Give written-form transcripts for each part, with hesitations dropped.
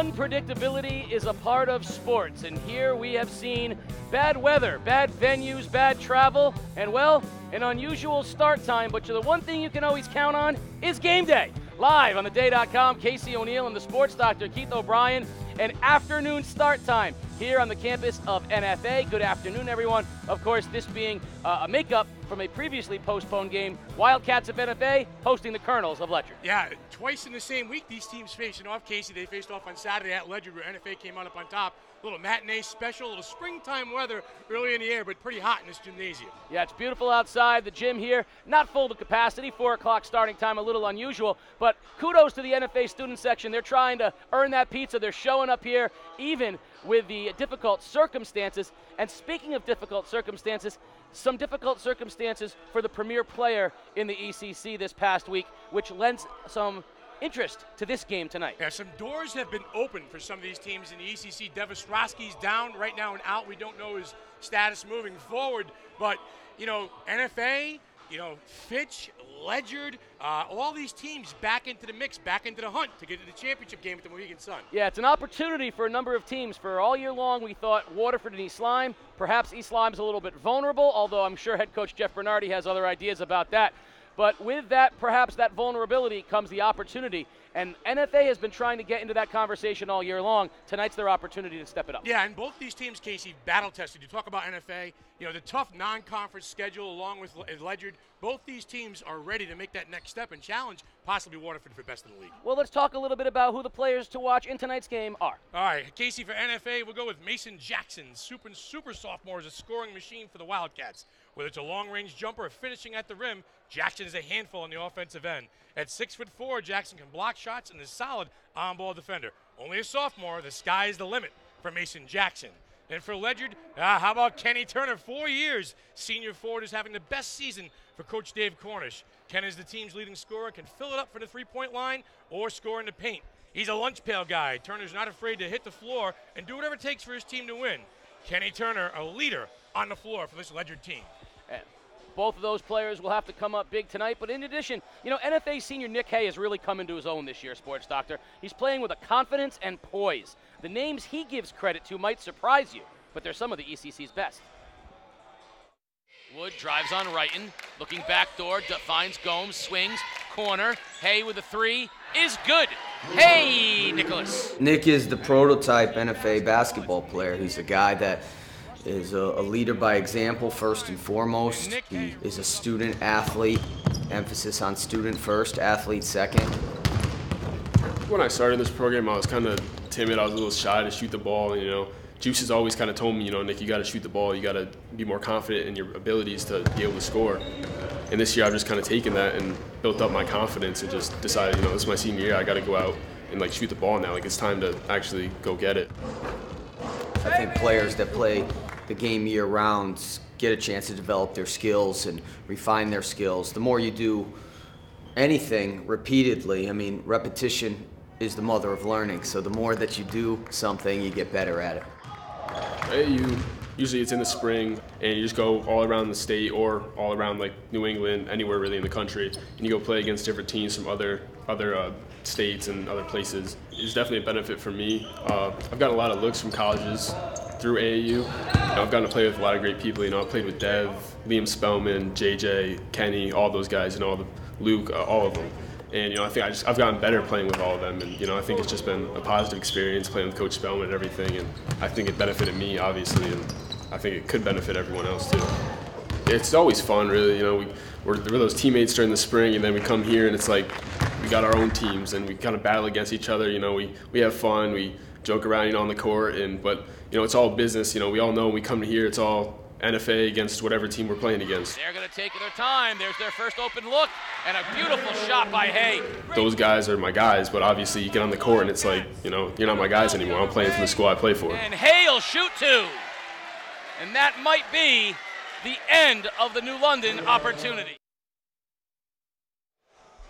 Unpredictability is a part of sports, and here we have seen bad weather, bad venues, bad travel, and, well, an unusual start time. But the one thing you can always count on is game day. Live on theday.com, Casey O'Neill and the sports doctor, Keith O'Brien, an afternoon start time here on the campus of NFA. Good afternoon, everyone. Of course, this being a makeup from a previously postponed game, Wildcats of NFA hosting the Colonels of Ledyard. Yeah, twice in the same week, these teams facing off, Casey. They faced off on Saturday at Ledyard, where NFA came out up on top. A little matinee special, a little springtime weather early in the air, but pretty hot in this gymnasium. Yeah, it's beautiful outside. The gym here, not full to capacity. 4 o'clock starting time, a little unusual, but kudos to the NFA student section. They're trying to earn that pizza. They're showing up here, even with the difficult circumstances. And speaking of difficult circumstances, some difficult circumstances for the premier player in the ECC this past week, which lends some interest to this game tonight. Yeah, some doors have been opened for some of these teams in the ECC. Devostrowski's down right now and out. We don't know his status moving forward, but, you know, NFA, you know, Fitch, Ledyard, all these teams back into the mix, back into the hunt to get to the championship game at the Mohegan Sun. Yeah, it's an opportunity for a number of teams. For all year long, we thought Waterford and East Lyme. Perhaps East Lyme's a little bit vulnerable, although I'm sure head coach Jeff Bernardi has other ideas about that. But with that, perhaps that vulnerability comes the opportunity. And NFA has been trying to get into that conversation all year long. Tonight's their opportunity to step it up. Yeah, and both these teams, Casey, battle-tested. You talk about NFA, you know, the tough non-conference schedule along with Ledyard. Both these teams are ready to make that next step and challenge possibly Waterford for best in the league. Well, let's talk a little bit about who the players to watch in tonight's game are. All right, Casey, for NFA, we'll go with Mason Jackson, super sophomore, is a scoring machine for the Wildcats. Whether it's a long-range jumper or finishing at the rim, Jackson is a handful on the offensive end. At 6'4", Jackson can block shots and is a solid on-ball defender. Only a sophomore, the sky is the limit for Mason Jackson. And for Ledyard, how about Kenny Turner? 4 years, senior forward, is having the best season for Coach Dave Cornish. Ken is the team's leading scorer and can fill it up for the three-point line or score in the paint. He's a lunch pail guy. Turner's not afraid to hit the floor and do whatever it takes for his team to win. Kenny Turner, a leader on the floor for this Ledyard team. Both of those players will have to come up big tonight. But in addition, you know, NFA senior Nick Hay has really come into his own this year, sports doctor. He's playing with a confidence and poise. The names he gives credit to might surprise you, but they're some of the ECC's best. Wood drives on Wrighton, looking backdoor, finds Gomes, swings, corner. Hay with a three is good. Hey, Nicholas. Nick is the prototype NFA basketball player. He's a guy that is a leader by example, first and foremost. He is a student athlete, emphasis on student first, athlete second. When I started this program, I was kind of timid. I was a little shy to shoot the ball. And, you know, Juice has always kind of told me, you know, Nick, you got to shoot the ball. You got to be more confident in your abilities to be able to score. And this year, I've just kind of taken that and built up my confidence and just decided, you know, this is my senior year. I got to go out and, like, shoot the ball now. Like, it's time to actually go get it. I think players that play the game year-round get a chance to develop their skills and refine their skills. The more you do anything repeatedly, I mean, repetition is the mother of learning. So the more that you do something, you get better at it. Usually it's in the spring, and you just go all around the state or all around like New England, anywhere really in the country, and you go play against different teams from other states and other places. It's definitely a benefit for me. I've gotten a lot of looks from colleges through AAU. I've gotten to play with a lot of great people. You know, I've played with Dev, Liam Spellman, JJ, Kenny, all those guys, and all the Luke, all of them. And, you know, I think I've gotten better playing with all of them. And, you know, I think it's just been a positive experience playing with Coach Spellman and everything. And I think it benefited me, obviously, and I think it could benefit everyone else, too. It's always fun, really. You know, we're those teammates during the spring, and then we come here, and it's like we got our own teams, and we kind of battle against each other. You know, we have fun. We joke around, you know, on the court, but you know, it's all business. You know, we all know when we come here, it's all NFA against whatever team we're playing against. They're going to take their time. There's their first open look, and a beautiful shot by Hay. Those guys are my guys, but obviously you get on the court and it's like, you know, you're not my guys anymore. I'm playing for the school I play for. And Hay will shoot two. And that might be the end of the New London opportunity.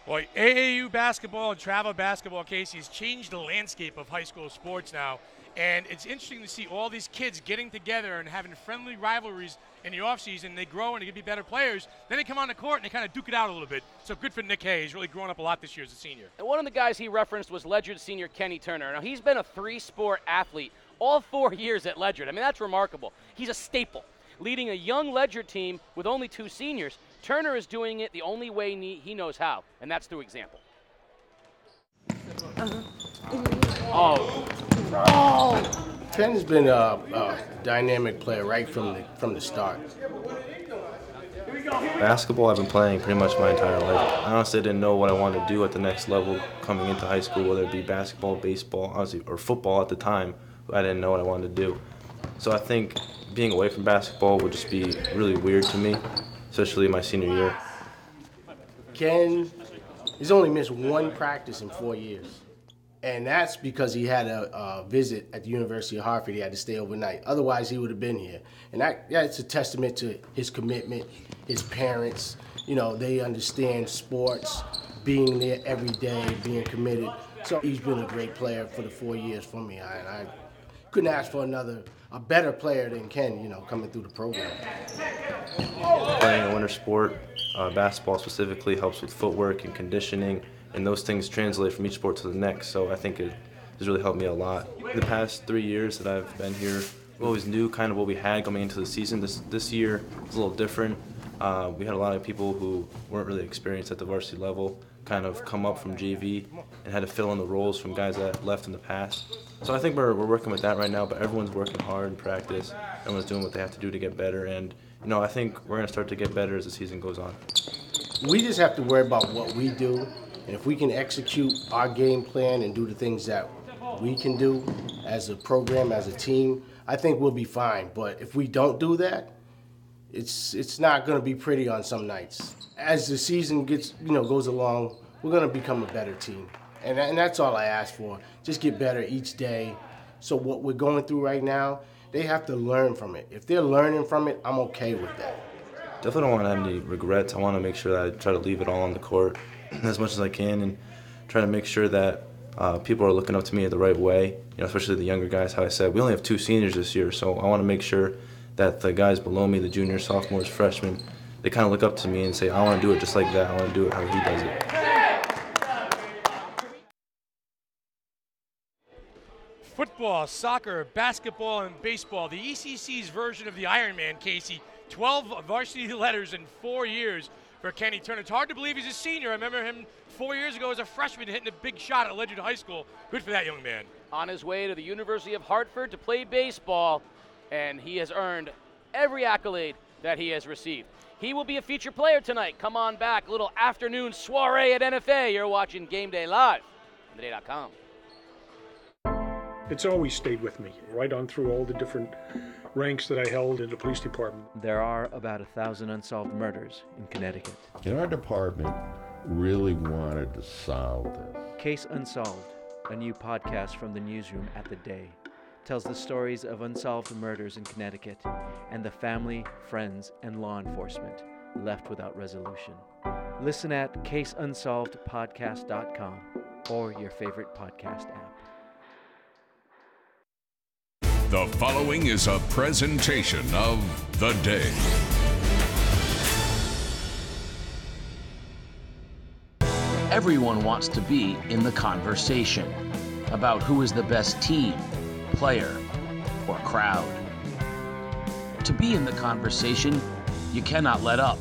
Boy, AAU basketball and travel basketball, Casey, has changed the landscape of high school sports now. And it's interesting to see all these kids getting together and having friendly rivalries in the offseason. They grow and they get to be better players. Then they come on the court and they kind of duke it out a little bit. So good for Nick Hay. He's really grown up a lot this year as a senior. And one of the guys he referenced was Ledyard senior Kenny Turner. Now, he's been a three-sport athlete all 4 years at Ledyard. I mean, that's remarkable. He's a staple, leading a young Ledyard team with only two seniors. Turner is doing it the only way he knows how, and that's through example. Ken's been a dynamic player right from the start. Basketball I've been playing pretty much my entire life. I honestly didn't know what I wanted to do at the next level coming into high school, whether it be basketball, baseball, honestly, or football at the time. I didn't know what I wanted to do. So I think being away from basketball would just be really weird to me, especially my senior year. Ken, he's only missed one practice in 4 years. And that's because he had a visit at the University of Hartford. He had to stay overnight. Otherwise, he would have been here. And that's a testament to his commitment, his parents. You know, they understand sports, being there every day, being committed. So he's been a great player for the 4 years for me. And I couldn't ask for a better player than Ken, you know, coming through the program. Playing a winter sport, basketball specifically, helps with footwork and conditioning. And those things translate from each sport to the next, so I think it has really helped me a lot. The past 3 years that I've been here, we always knew kind of what we had coming into the season. This year was a little different. We had a lot of people who weren't really experienced at the varsity level kind of come up from JV and had to fill in the roles from guys that left in the past. So I think we're working with that right now, but everyone's working hard in practice. Everyone's doing what they have to do to get better, and you know, I think we're going to start to get better as the season goes on. We just have to worry about what we do. And if we can execute our game plan and do the things that we can do as a program, as a team, I think we'll be fine. But if we don't do that, it's not going to be pretty on some nights. As the season goes along, we're going to become a better team. And that's all I ask for. Just get better each day. So what we're going through right now, they have to learn from it. If they're learning from it, I'm okay with that. Definitely don't want to have any regrets. I want to make sure that I try to leave it all on the court as much as I can, and try to make sure that people are looking up to me in the right way, you know, especially the younger guys. How I said, we only have two seniors this year, so I want to make sure that the guys below me, the juniors, sophomores, freshmen, they kind of look up to me and say, I want to do it just like that. I want to do it how he does it. Football, soccer, basketball, and baseball, the ECC's version of the Ironman, Casey, 12 varsity letters in 4 years. For Kenny Turner, it's hard to believe he's a senior. I remember him 4 years ago as a freshman hitting a big shot at Ledyard High School. Good for that young man. On his way to the University of Hartford to play baseball, and he has earned every accolade that he has received. He will be a feature player tonight. Come on back, little afternoon soiree at NFA. You're watching Game Day Live on theday.com. It's always stayed with me, right on through all the different ranks that I held in the police department. There are about 1,000 unsolved murders in Connecticut. And our department really wanted to solve this. Case Unsolved, a new podcast from the newsroom at The Day, tells the stories of unsolved murders in Connecticut and the family, friends, and law enforcement left without resolution. Listen at CaseUnsolvedPodcast.com or your favorite podcast app. The following is a presentation of The Day. Everyone wants to be in the conversation about who is the best team, player, or crowd. To be in the conversation, you cannot let up,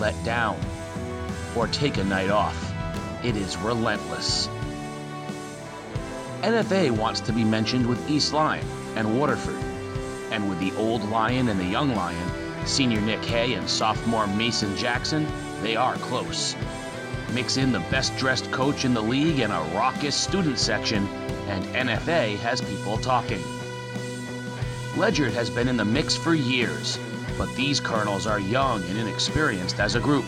let down, or take a night off. It is relentless. NFA wants to be mentioned with East Lyme and Waterford, and with the old Lion and the young Lion, senior Nick Hay and sophomore Mason Jackson, they are close. Mix in the best-dressed coach in the league and a raucous student section, and NFA has people talking. Ledyard has been in the mix for years, but these Colonels are young and inexperienced as a group.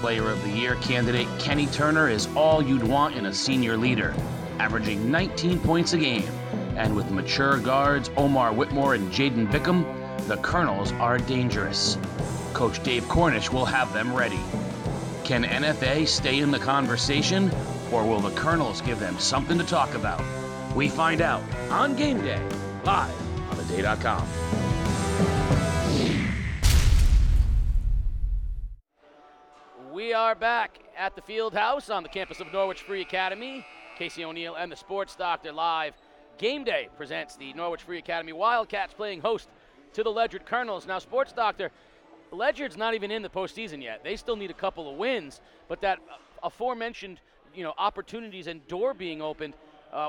Player of the Year candidate Kenny Turner is all you'd want in a senior leader, averaging 19 points a game. And with mature guards Omar Whitmore and Jaden Bickham, the Colonels are dangerous. Coach Dave Cornish will have them ready. Can NFA stay in the conversation, or will the Colonels give them something to talk about? we find out on game day, live on theday.com. We are back at the field house on the campus of Norwich Free Academy. Casey O'Neill and the Sports Doctor live. Game Day presents the Norwich Free Academy Wildcats playing host to the Ledyard Colonels. Now, Sports Doctor, Ledyard's not even in the postseason yet. They still need a couple of wins, but that aforementioned, opportunities and door being opened,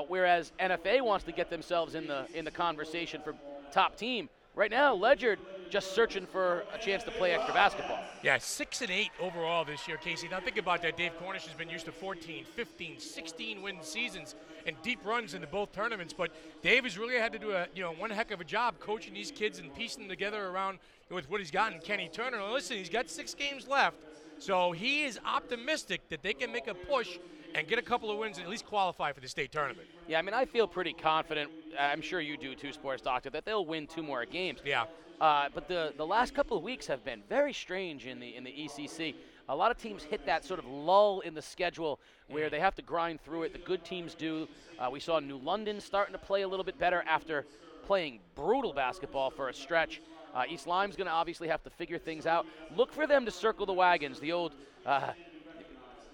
whereas NFA wants to get themselves in the conversation for top team. Right now, Ledyard just searching for a chance to play extra basketball. Yeah, 6-8 overall this year, Casey. Now think about that. Dave Cornish has been used to 14, 15, 16 win seasons and deep runs into both tournaments. But Dave has really had to do one heck of a job coaching these kids and piecing them together around with what he's gotten. Kenny Turner, and listen, he's got 6 games left, so he is optimistic that they can make a push and get a couple of wins and at least qualify for the state tournament. Yeah, I mean, I feel pretty confident. I'm sure you do too, Sports Doctor, that they'll win 2 more games. Yeah. But the last couple of weeks have been very strange in the ECC. A lot of teams hit that sort of lull in the schedule where they have to grind through it. The good teams do. We saw New London starting to play a little bit better after playing brutal basketball for a stretch. East Lyme's going to obviously have to figure things out. Look for them to circle the wagons, the old...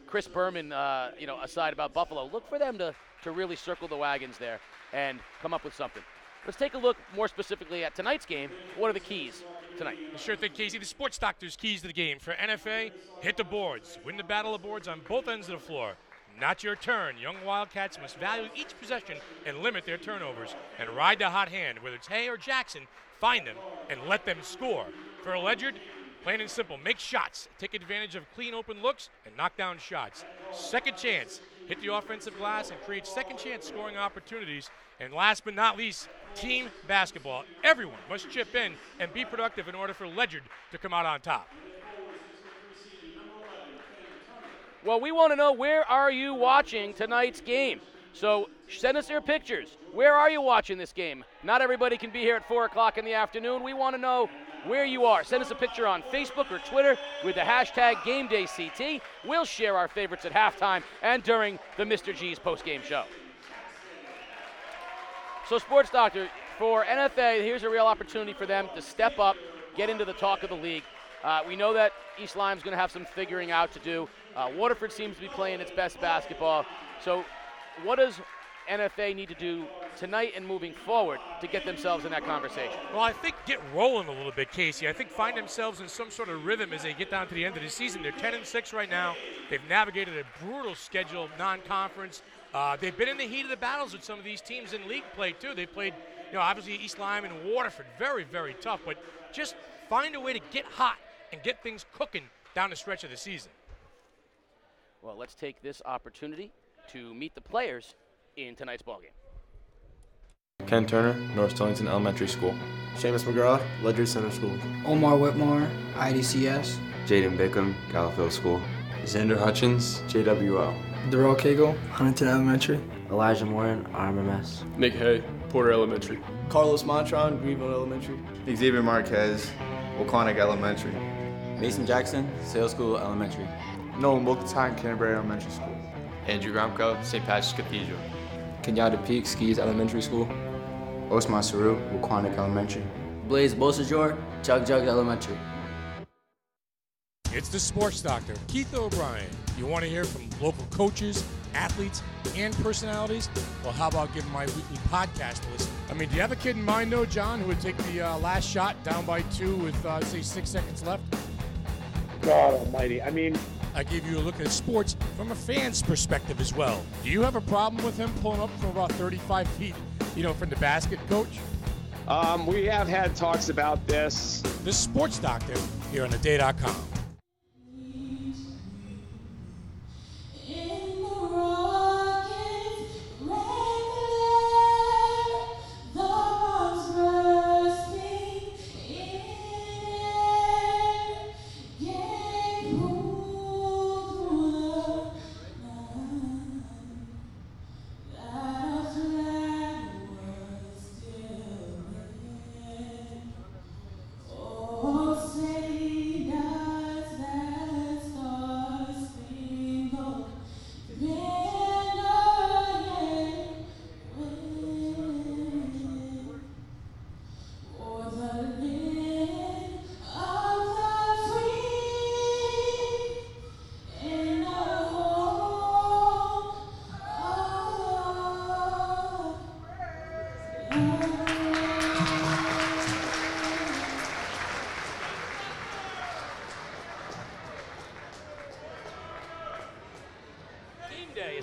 Chris Berman, aside about Buffalo, look for them to really circle the wagons there and come up with something. Let's take a look more specifically at tonight's game. What are the keys tonight? Sure thing, Casey. The Sports Doctor's keys to the game. For NFA, hit the boards. Win the battle of boards on both ends of the floor. Not your turn. Young Wildcats must value each possession and limit their turnovers and ride the hot hand. Whether it's Hay or Jackson, find them and let them score. For Ledyard, plain and simple, make shots, take advantage of clean open looks, and knock down shots. Second chance, hit the offensive glass and create second chance scoring opportunities. And last but not least, team basketball. Everyone must chip in and be productive in order for Ledyard to come out on top. Well, we want to know, where are you watching tonight's game? So send us your pictures. Where are you watching this game? Not everybody can be here at 4 o'clock in the afternoon. We want to know where you are. Send us a picture on Facebook or Twitter with the hashtag GameDayCT. We'll share our favorites at halftime and during the Mr. G's postgame show. So, Sports Doctor, for NFA, here's a real opportunity for them to step up, get into the talk of the league. We know that East Lyme's going to have some figuring out to do. Waterford seems to be playing its best basketball. So what does NFA need to do tonight and moving forward to get themselves in that conversation? Well, I think get rolling a little bit, Casey. I think find themselves in some sort of rhythm as they get down to the end of the season. They're 10-6 right now. They've navigated a brutal schedule, non-conference. They've been in the heat of the battles with some of these teams in league play, too. They played, obviously East Lyme and Waterford. Very, very tough, but just find a way to get hot and get things cooking down the stretch of the season. Well, let's take this opportunity to meet the players in tonight's ballgame. Ken Turner, North Stonington Elementary School. Seamus McGrath, Ledyard Center School. Omar Whitmore, IDCS. Jaden Bickham, Gallowfield School. Xander Hutchins, JWL. Darrell Cagle, Huntington Elementary. Elijah Warren, RMMS. Nick Hay, Porter Elementary. Carlos Montron, Greenville Elementary. Xavier Marquez, Wilconic Elementary. Mason Jackson, Sale School Elementary. Nolan Mulkentine, Canterbury Elementary School. Andrew Gromko, St. Patrick's Cathedral. Kenyatta Peak, Skis Elementary School. Osman Saru, Waquanic Elementary. Blaze Bosajor, Jug Elementary. It's the Sports Doctor, Keith O'Brien. You want to hear from local coaches, athletes, and personalities? Well, how about giving my weekly podcast a listen? I mean, do you have a kid in mind, though, John, who would take the last shot down by 2 with, 6 seconds left? God almighty. I mean... I give you a look at sports from a fan's perspective as well. Do you have a problem with him pulling up from about 35 feet, from the basket, Coach? We have had talks about this. The Sports Doctor here on theday.com.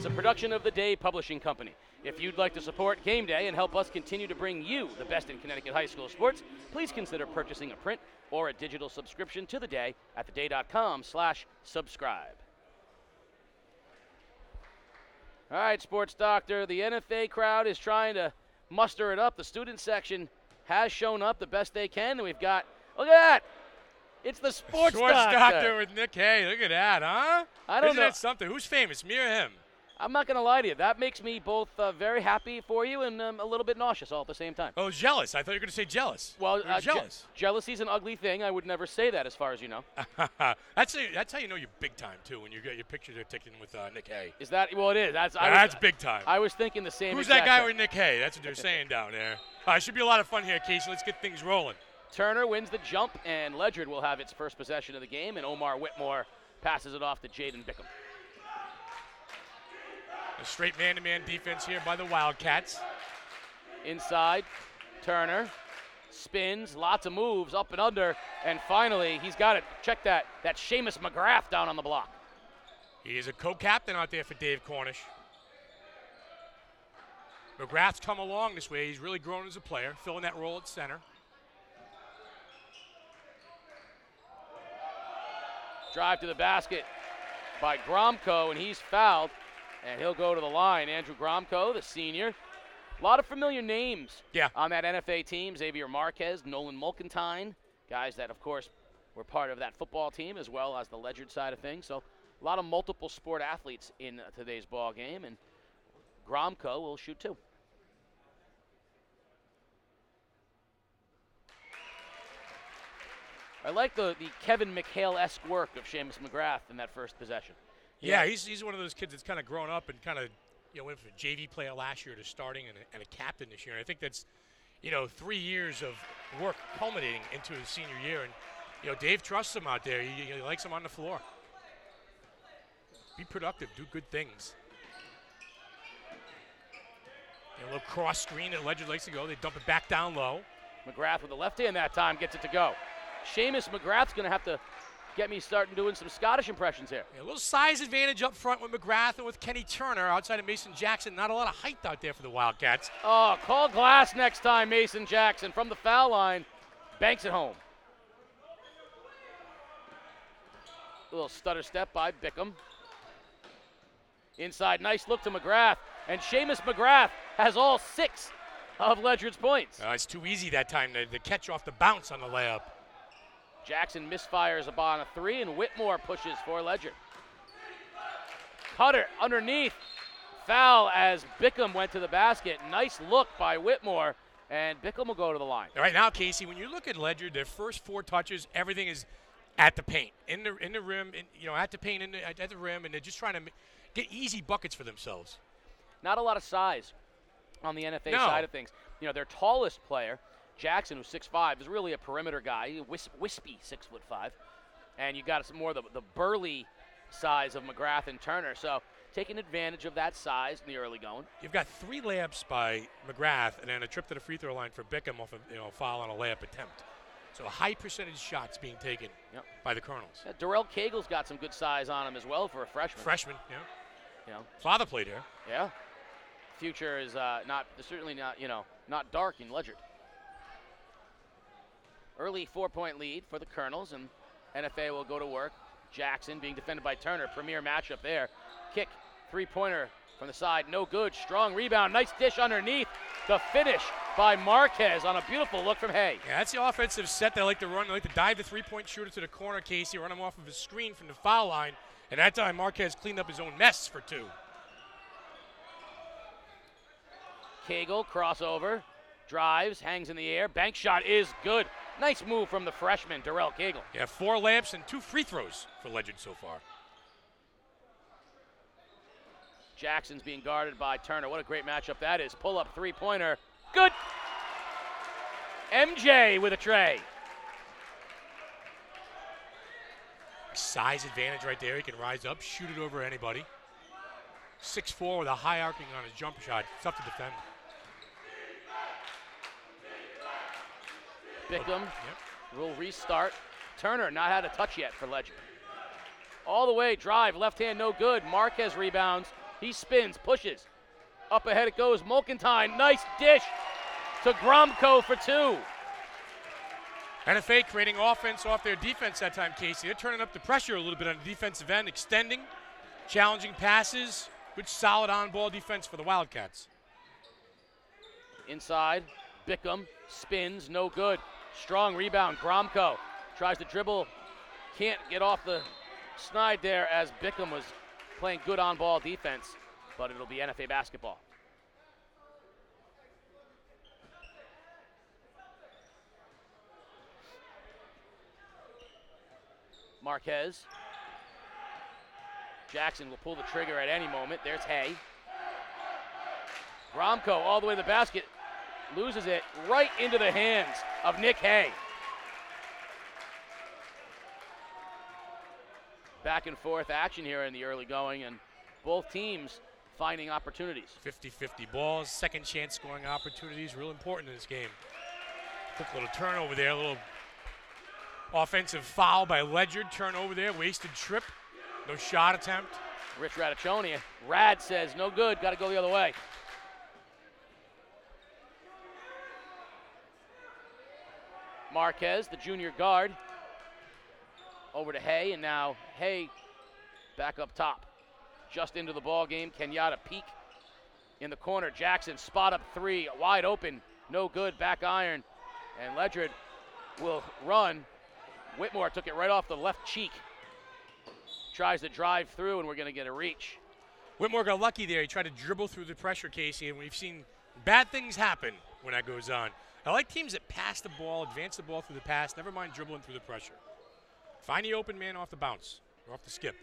is a production of The Day Publishing Company. If you'd like to support Game Day and help us continue to bring you the best in Connecticut high school sports, please consider purchasing a print or a digital subscription to The Day at theday.com/subscribe. All right, Sports Doctor, the NFA crowd is trying to muster it up. The student section has shown up the best they can, and we've got, look at that. It's the Sports Doctor with Nick Hay. Look at that, huh? Isn't that something? Who's famous, me or him? I'm not going to lie to you. That makes me both very happy for you and a little bit nauseous all at the same time. Oh, jealous. I thought you were going to say jealous. Well, jealous. Jealousy's an ugly thing. I would never say that as far as you know. That's how you know you're big time, too, when you get your pictures are taken with Nick Hay. Is that? Well, it is. That's big time. I was thinking the same. Who's that guy with Nick Hay? That's what they're saying down there. It should be a lot of fun here, Casey. Let's get things rolling. Turner wins the jump, and Ledyard will have its first possession of the game, and Omar Whitmore passes it off to Jaden Bickham. A straight man-to-man defense here by the Wildcats. Inside, Turner spins, lots of moves, up and under, and finally he's got it. Check that. That's Seamus McGrath down on the block. He is a co-captain out there for Dave Cornish. McGrath's come along this way. He's really grown as a player, filling that role at center. Drive to the basket by Gromko, and he's fouled, and he'll go to the line. Andrew Gromko, the senior. A lot of familiar names on that NFA team. Xavier Marquez, Nolan Mulkentine, guys that, of course, were part of that football team as well as the Ledyard side of things. So a lot of multiple sport athletes in today's ball game, and Gromko will shoot two. I like the Kevin McHale-esque work of Seamus McGrath in that first possession. Yeah, he's one of those kids that's kind of grown up and kind of, went from a JV player last year to starting and a captain this year. And I think that's, 3 years of work culminating into his senior year. And, Dave trusts him out there. He likes him on the floor. Be productive. Do good things. A little cross screen that Ledyard likes to go. They dump it back down low. McGrath with the left hand that time gets it to go. Seamus McGrath's going to have to get me starting doing some Scottish impressions here. Yeah, a little size advantage up front with McGrath and with Kenny Turner outside of Mason Jackson. Not a lot of height out there for the Wildcats. Oh, call glass next time, Mason Jackson. From the foul line, banks it home. A little stutter step by Bickham. Inside, nice look to McGrath. And Seamus McGrath has all 6 of Ledyard's points. It's too easy that time, the catch off the bounce on the layup. Jackson misfires upon a 3, and Whitmore pushes for Ledyard. Cutter underneath. Foul as Bickham went to the basket. Nice look by Whitmore, and Bickham will go to the line. Right now, Casey, when you look at Ledyard, their first 4 touches, everything is at the paint, in the rim, at the paint, at the rim, and they're just trying to get easy buckets for themselves. Not a lot of size on the NFA side of things. Their tallest player, Jackson, who's 6'5", is really a perimeter guy. He's wispy 6'5", and you got some more of the burly size of McGrath and Turner. So taking advantage of that size in the early going. You've got 3 layups by McGrath, and then a trip to the free throw line for Bickham off of foul on a layup attempt. So high percentage shots being taken by the Colonels. Yeah, Darrell Cagle's got some good size on him as well for a freshman. Father played here. Yeah, future is not dark in Ledyard. Early 4-point lead for the Colonels, and NFA will go to work. Jackson being defended by Turner. Premier matchup there. Kick, 3-pointer from the side. No good. Strong rebound. Nice dish underneath. The finish by Marquez on a beautiful look from Hay. Yeah, that's the offensive set they like to run. They like to dive the three-point shooter to the corner, Casey, run him off of his screen from the foul line. And that time, Marquez cleaned up his own mess for 2. Cagle, crossover, drives, hangs in the air. Bank shot is good. Nice move from the freshman, Darrell Cagle. Yeah, 4 layups and 2 free throws for Ledyard so far. Jackson's being guarded by Turner. What a great matchup that is. Pull-up three-pointer. Good. MJ with a tray. Size advantage right there. He can rise up, shoot it over anybody. 6'4" with a high arcing on his jump shot. Tough to defend. Bickham will restart. Turner not had a touch yet for Ledyard. All the way, drive, left hand, no good. Marquez rebounds. He spins, pushes. Up ahead it goes. Mulkentine, nice dish to Gromko for two. NFA creating offense off their defense that time, Casey. They're turning up the pressure a little bit on the defensive end, extending, challenging passes. Good solid on-ball defense for the Wildcats. Inside, Bickham spins, no good. Strong rebound, Gromko tries to dribble, can't get off the snide there as Bickham was playing good on-ball defense, but it'll be NFA basketball. Marquez. Jackson will pull the trigger at any moment. There's Hay. Gromko all the way to the basket, loses it right into the hands of Nick Hay. Back and forth action here in the early going, and both teams finding opportunities. 50-50 balls, second chance scoring opportunities, real important in this game. Quick little turnover there, a little offensive foul by Ledyard, turnover there, wasted trip. No shot attempt. Rich Radicchoni. Rad says no good, got to go the other way. Marquez, the junior guard, over to Hay, and now Hay back up top. Just into the ball game, Kenyatta Peak in the corner. Jackson spot up three, wide open, no good, back iron, and Ledyard will run. Whitmore took it right off the left cheek. Tries to drive through, and we're going to get a reach. Whitmore got lucky there. He tried to dribble through the pressure, Casey, and we've seen bad things happen when that goes on. I like teams that pass the ball, advance the ball through the pass, never mind dribbling through the pressure. Find the open man off the bounce, or off the skip.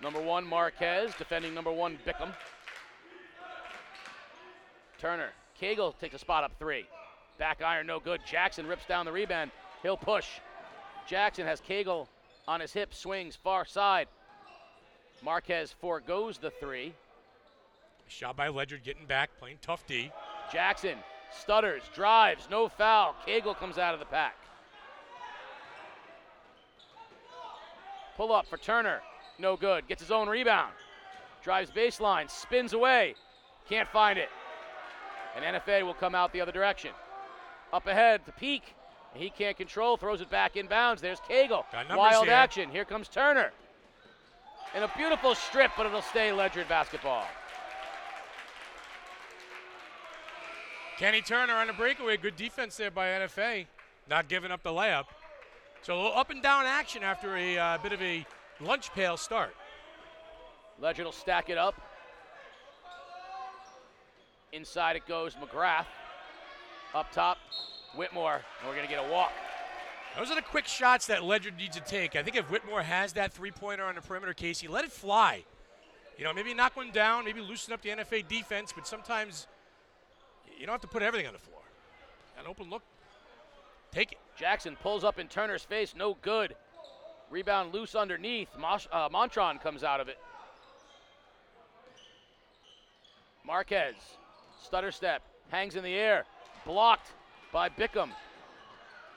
Number one, Marquez, defending number one, Bickham. Turner, Cagle takes a spot up three. Back iron, no good. Jackson rips down the rebound. He'll push. Jackson has Cagle on his hip, swings far side. Marquez forgoes the three. Shot by Ledyard, getting back, playing tough D. Jackson stutters, drives, no foul. Cagle comes out of the pack. Pull up for Turner, no good. Gets his own rebound. Drives baseline, spins away. Can't find it. And NFA will come out the other direction. Up ahead to Peak. He can't control, throws it back inbounds. There's Cagle. Wild here. Action. Here comes Turner. And a beautiful strip, but it'll stay Ledyard basketball. Kenny Turner on a breakaway. Good defense there by NFA. Not giving up the layup. So a little up and down action after a bit of a lunch pail start. Ledyard will stack it up. Inside it goes McGrath. Up top. Whitmore, and we're going to get a walk. Those are the quick shots that Ledyard needs to take. I think if Whitmore has that three-pointer on the perimeter, Casey, let it fly. You know, maybe knock one down, maybe loosen up the NFA defense, but sometimes you don't have to put everything on the floor. An open look, take it. Jackson pulls up in Turner's face, no good. Rebound loose underneath. Montron comes out of it. Marquez, stutter step, hangs in the air, blocked by Bickham.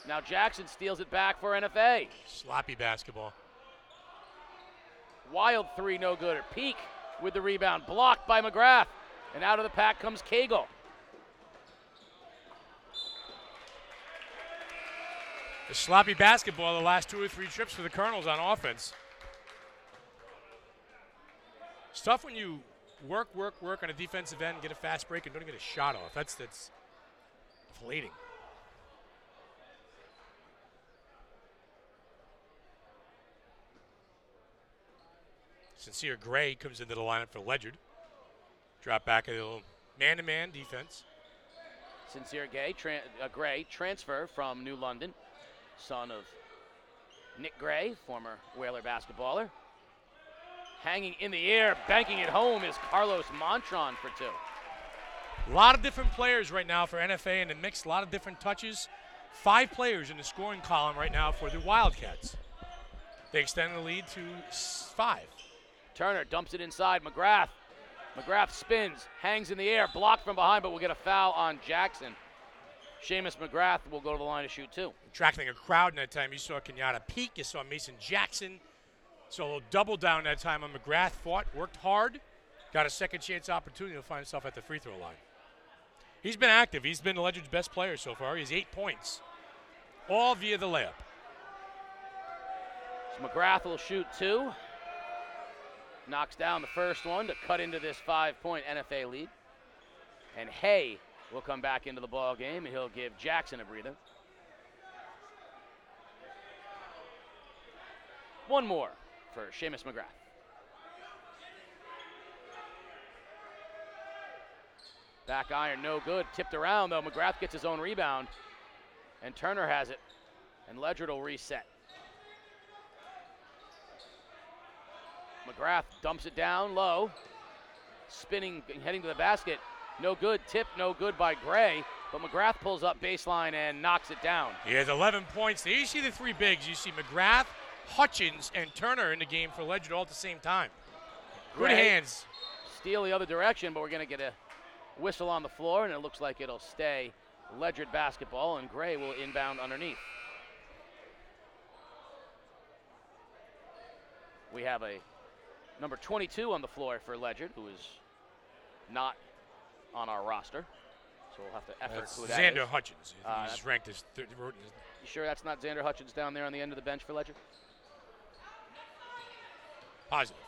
Now Jackson steals it back for NFA. Sloppy basketball. Wild three, no good. Peak with the rebound, blocked by McGrath. And out of the pack comes Cagle. The sloppy basketball the last two or three trips for the Colonels on offense. It's tough when you work on a defensive end, get a fast break, and don't even get a shot off. That's deflating. Sincere Gray comes into the lineup for Ledyard. Drop back a little man-to-man defense. Sincere Gray, transfer from New London, son of Nick Gray, former Whaler basketballer. Hanging in the air, banking it home is Carlos Montron for two. A lot of different players right now for NFA in the mix, a lot of different touches. 5 players in the scoring column right now for the Wildcats. They extend the lead to 5. Turner dumps it inside, McGrath. McGrath spins, hangs in the air, blocked from behind, but we'll get a foul on Jackson. Seamus McGrath will go to the line to shoot two. Attracting a crowd in that time. You saw Kenyatta Peak, you saw Mason Jackson, So double down that time on McGrath. Fought, worked hard, got a second chance opportunity to find himself at the free throw line. He's been active. He's been Ledyard's best player so far. He has 8 points, all via the layup. So McGrath will shoot two. Knocks down the first one to cut into this 5-point NFA lead. And Hay will come back into the ball game, and he'll give Jackson a breather. One more for Seamus McGrath. Back iron, no good. Tipped around, though. McGrath gets his own rebound, and Turner has it, and Ledyard will reset. McGrath dumps it down low, spinning, heading to the basket. No good. Tip, no good by Gray, but McGrath pulls up baseline and knocks it down. He has 11 points. There you see the three bigs. You see McGrath, Hutchins, and Turner in the game for Ledyard all at the same time. Good hands. Steal the other direction, but we're going to get a whistle on the floor, and it looks like it'll stay Ledyard basketball, and Gray will inbound underneath. We have a number 22 on the floor for Ledyard, who is not on our roster, so we'll have to effort who that is. Xander Hutchins. He's ranked as third. You sure that's not Xander Hutchins down there on the end of the bench for Ledyard? Positive.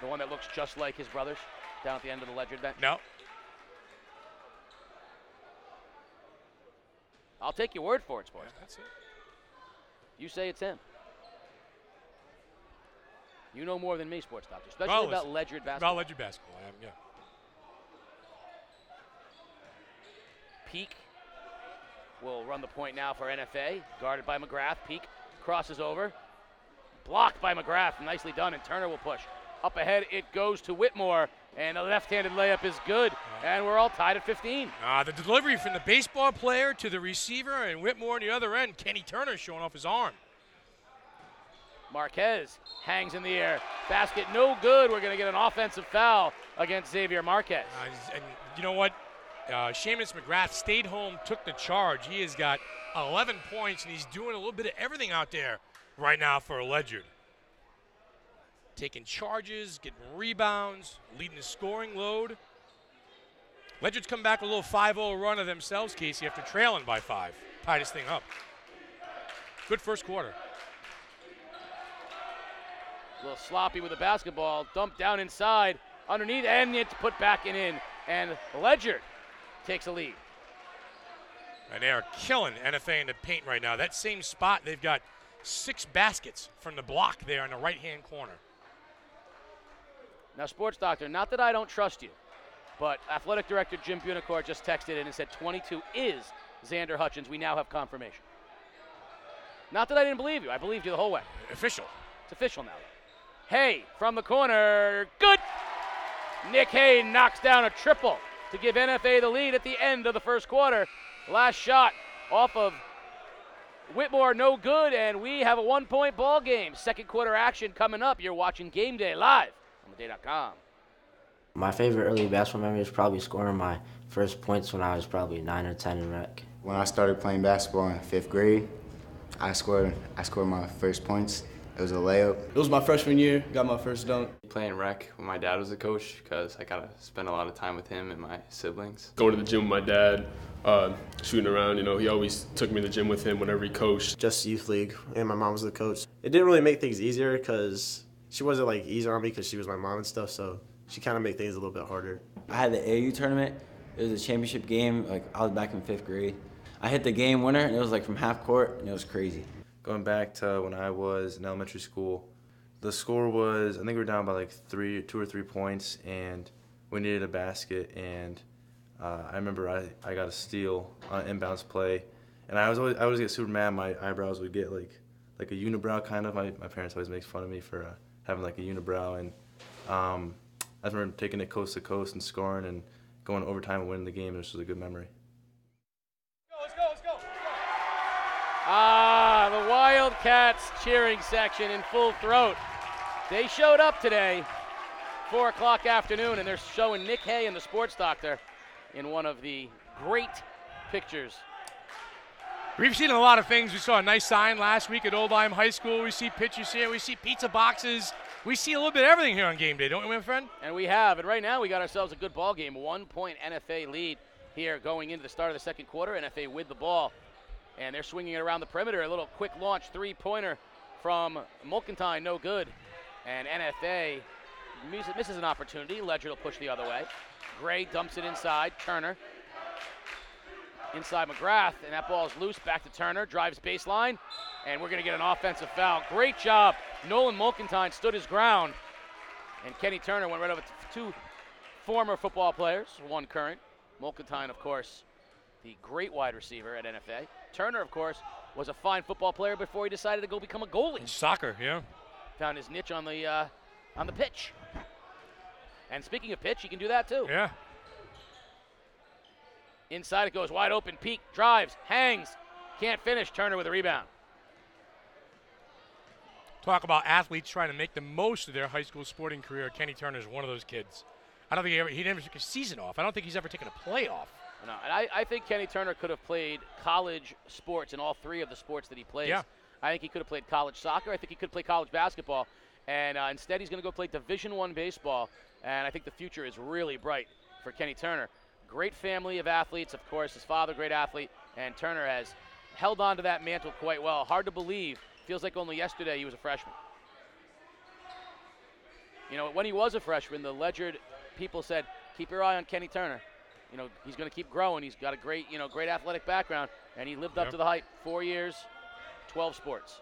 The one that looks just like his brothers down at the end of the Ledyard bench? No. I'll take your word for it, sports. Yeah, that's it. You say it's him. You know more than me, sports doctor, especially about Ledyard basketball. About Ledyard basketball, I am, yeah. Peak will run the point now for NFA, guarded by McGrath. Peak crosses over, blocked by McGrath, nicely done, and Turner will push. Up ahead, it goes to Whitmore, and a left-handed layup is good, and we're all tied at 15. The delivery from the baseball player to the receiver, and Whitmore on the other end. Kenny Turner showing off his arm. Marquez hangs in the air. Basket no good. We're going to get an offensive foul against Xavier Marquez. And you know what? Seamus McGrath stayed home, took the charge. He has got 11 points, and he's doing a little bit of everything out there right now for Ledyard. Taking charges, getting rebounds, leading the scoring load. Ledyard's come back with a little 5-0 run of themselves, Casey, after trailing by five. Tie this thing up. Good first quarter. A little sloppy with the basketball, dumped down inside, underneath, and it's put back and in. And Ledyard takes a lead. And they are killing NFA in the paint right now. That same spot, they've got 6 baskets from the block there in the right-hand corner. Now, sports doctor, not that I don't trust you, but athletic director Jim Bunicor just texted in and said 22 is Xander Hutchins. We now have confirmation. Not that I didn't believe you. I believed you the whole way. Official. It's official now. Hay from the corner, good. Nick Hay knocks down a triple to give NFA the lead at the end of the first quarter. Last shot off of Whitmore, no good, and we have a 1-point ball game. Second quarter action coming up. You're watching Game Day live on theday.com. My favorite early basketball memory is probably scoring my first points when I was probably 9 or 10 in rec. When I started playing basketball in 5th grade, I scored my first points. It was a layup. It was my freshman year, got my first dunk. Playing rec when my dad was the coach, because I got to spend a lot of time with him and my siblings. Going to the gym with my dad, shooting around, you know, he always took me to the gym with him whenever he coached. Just youth league, and my mom was the coach. It didn't really make things easier, because she wasn't like easy on me because she was my mom and stuff, so she kind of made things a little bit harder. I had the AAU tournament, it was a championship game, like I was back in 5th grade. I hit the game winner, and it was like from half court, and it was crazy. Going back to when I was in elementary school, the score was, I think we were down by like 2 or 3 points, and we needed a basket, and I remember I got a steal on an inbounds play, and I always get super mad. My eyebrows would get like a unibrow kind of. My parents always make fun of me for having like a unibrow, and I remember taking it coast to coast and scoring and going to overtime and winning the game. It was just a good memory. Ah, the Wildcats cheering section in full throat. They showed up today, 4 o'clock afternoon, and they're showing Nick Hay and the sports doctor in one of the great pictures We've seen a lot of things. We saw a nice sign last week at Old Lyme High School. We see pictures here. We see pizza boxes. We see a little bit of everything here on game day, don't we, my friend? And we have. And right now we got ourselves a good ball game. 1-point NFA lead here going into the start of the second quarter. NFA with the ball. And they're swinging it around the perimeter. A little quick launch three-pointer from Mulkentine. No good. And NFA misses an opportunity. Ledger will push the other way. Gray dumps it inside. Turner. Inside McGrath, and that ball is loose. Back to Turner, drives baseline, and we're going to get an offensive foul. Great job. Nolan Mulkentine stood his ground, and Kenny Turner went right over two former football players, one current. Mulkentine, of course, the great wide receiver at NFA. Turner, of course, was a fine football player before he decided to go become a goalie. In soccer, yeah. Found his niche on the pitch. And speaking of pitch, he can do that too. Yeah. Inside it goes, wide open, Peak drives, hangs, can't finish, Turner with a rebound. Talk about athletes trying to make the most of their high school sporting career. Kenny Turner is one of those kids. I don't think he never took a season off. I don't think he's ever taken a playoff. No, and I think Kenny Turner could have played college sports in all three of the sports that he plays. Yeah. I think he could have played college soccer. I think he could play college basketball. And instead he's going to go play Division I baseball. And I think the future is really bright for Kenny Turner. Great family of athletes, of course, his father, great athlete, and Turner has held on to that mantle quite well. Hard to believe. Feels like only yesterday he was a freshman. You know, when he was a freshman, the Ledyard people said, keep your eye on Kenny Turner. You know, he's going to keep growing. He's got a great, great athletic background, and he lived up to the hype. 4 years, 12 sports.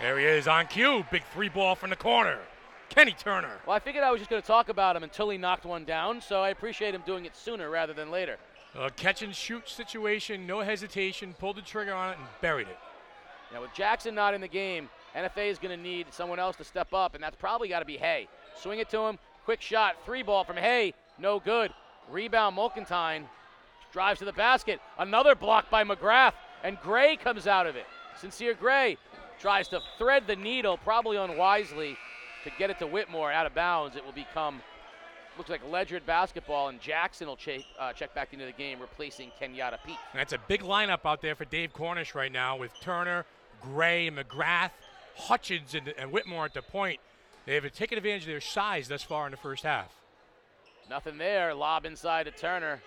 There he is on cue. Big three ball from the corner. Kenny Turner. Well, I figured I was just going to talk about him until he knocked one down, so I appreciate him doing it sooner rather than later. A catch-and-shoot situation, no hesitation, pulled the trigger on it and buried it. Now, with Jackson not in the game, NFA is going to need someone else to step up, and that's probably got to be Hay. Swing it to him, quick shot, three ball from Hay, no good. Rebound, Mulkentine drives to the basket. Another block by McGrath, and Gray comes out of it. Sincere Gray tries to thread the needle, probably unwisely, to get it to Whitmore out of bounds. It will become, looks like Ledyard basketball, and Jackson will check back into the game, replacing Kenyatta Peak. And that's a big lineup out there for Dave Cornish right now with Turner, Gray, McGrath, Hutchins, and Whitmore at the point. They have taken advantage of their size thus far in the first half. Nothing there. Lob inside to Turner.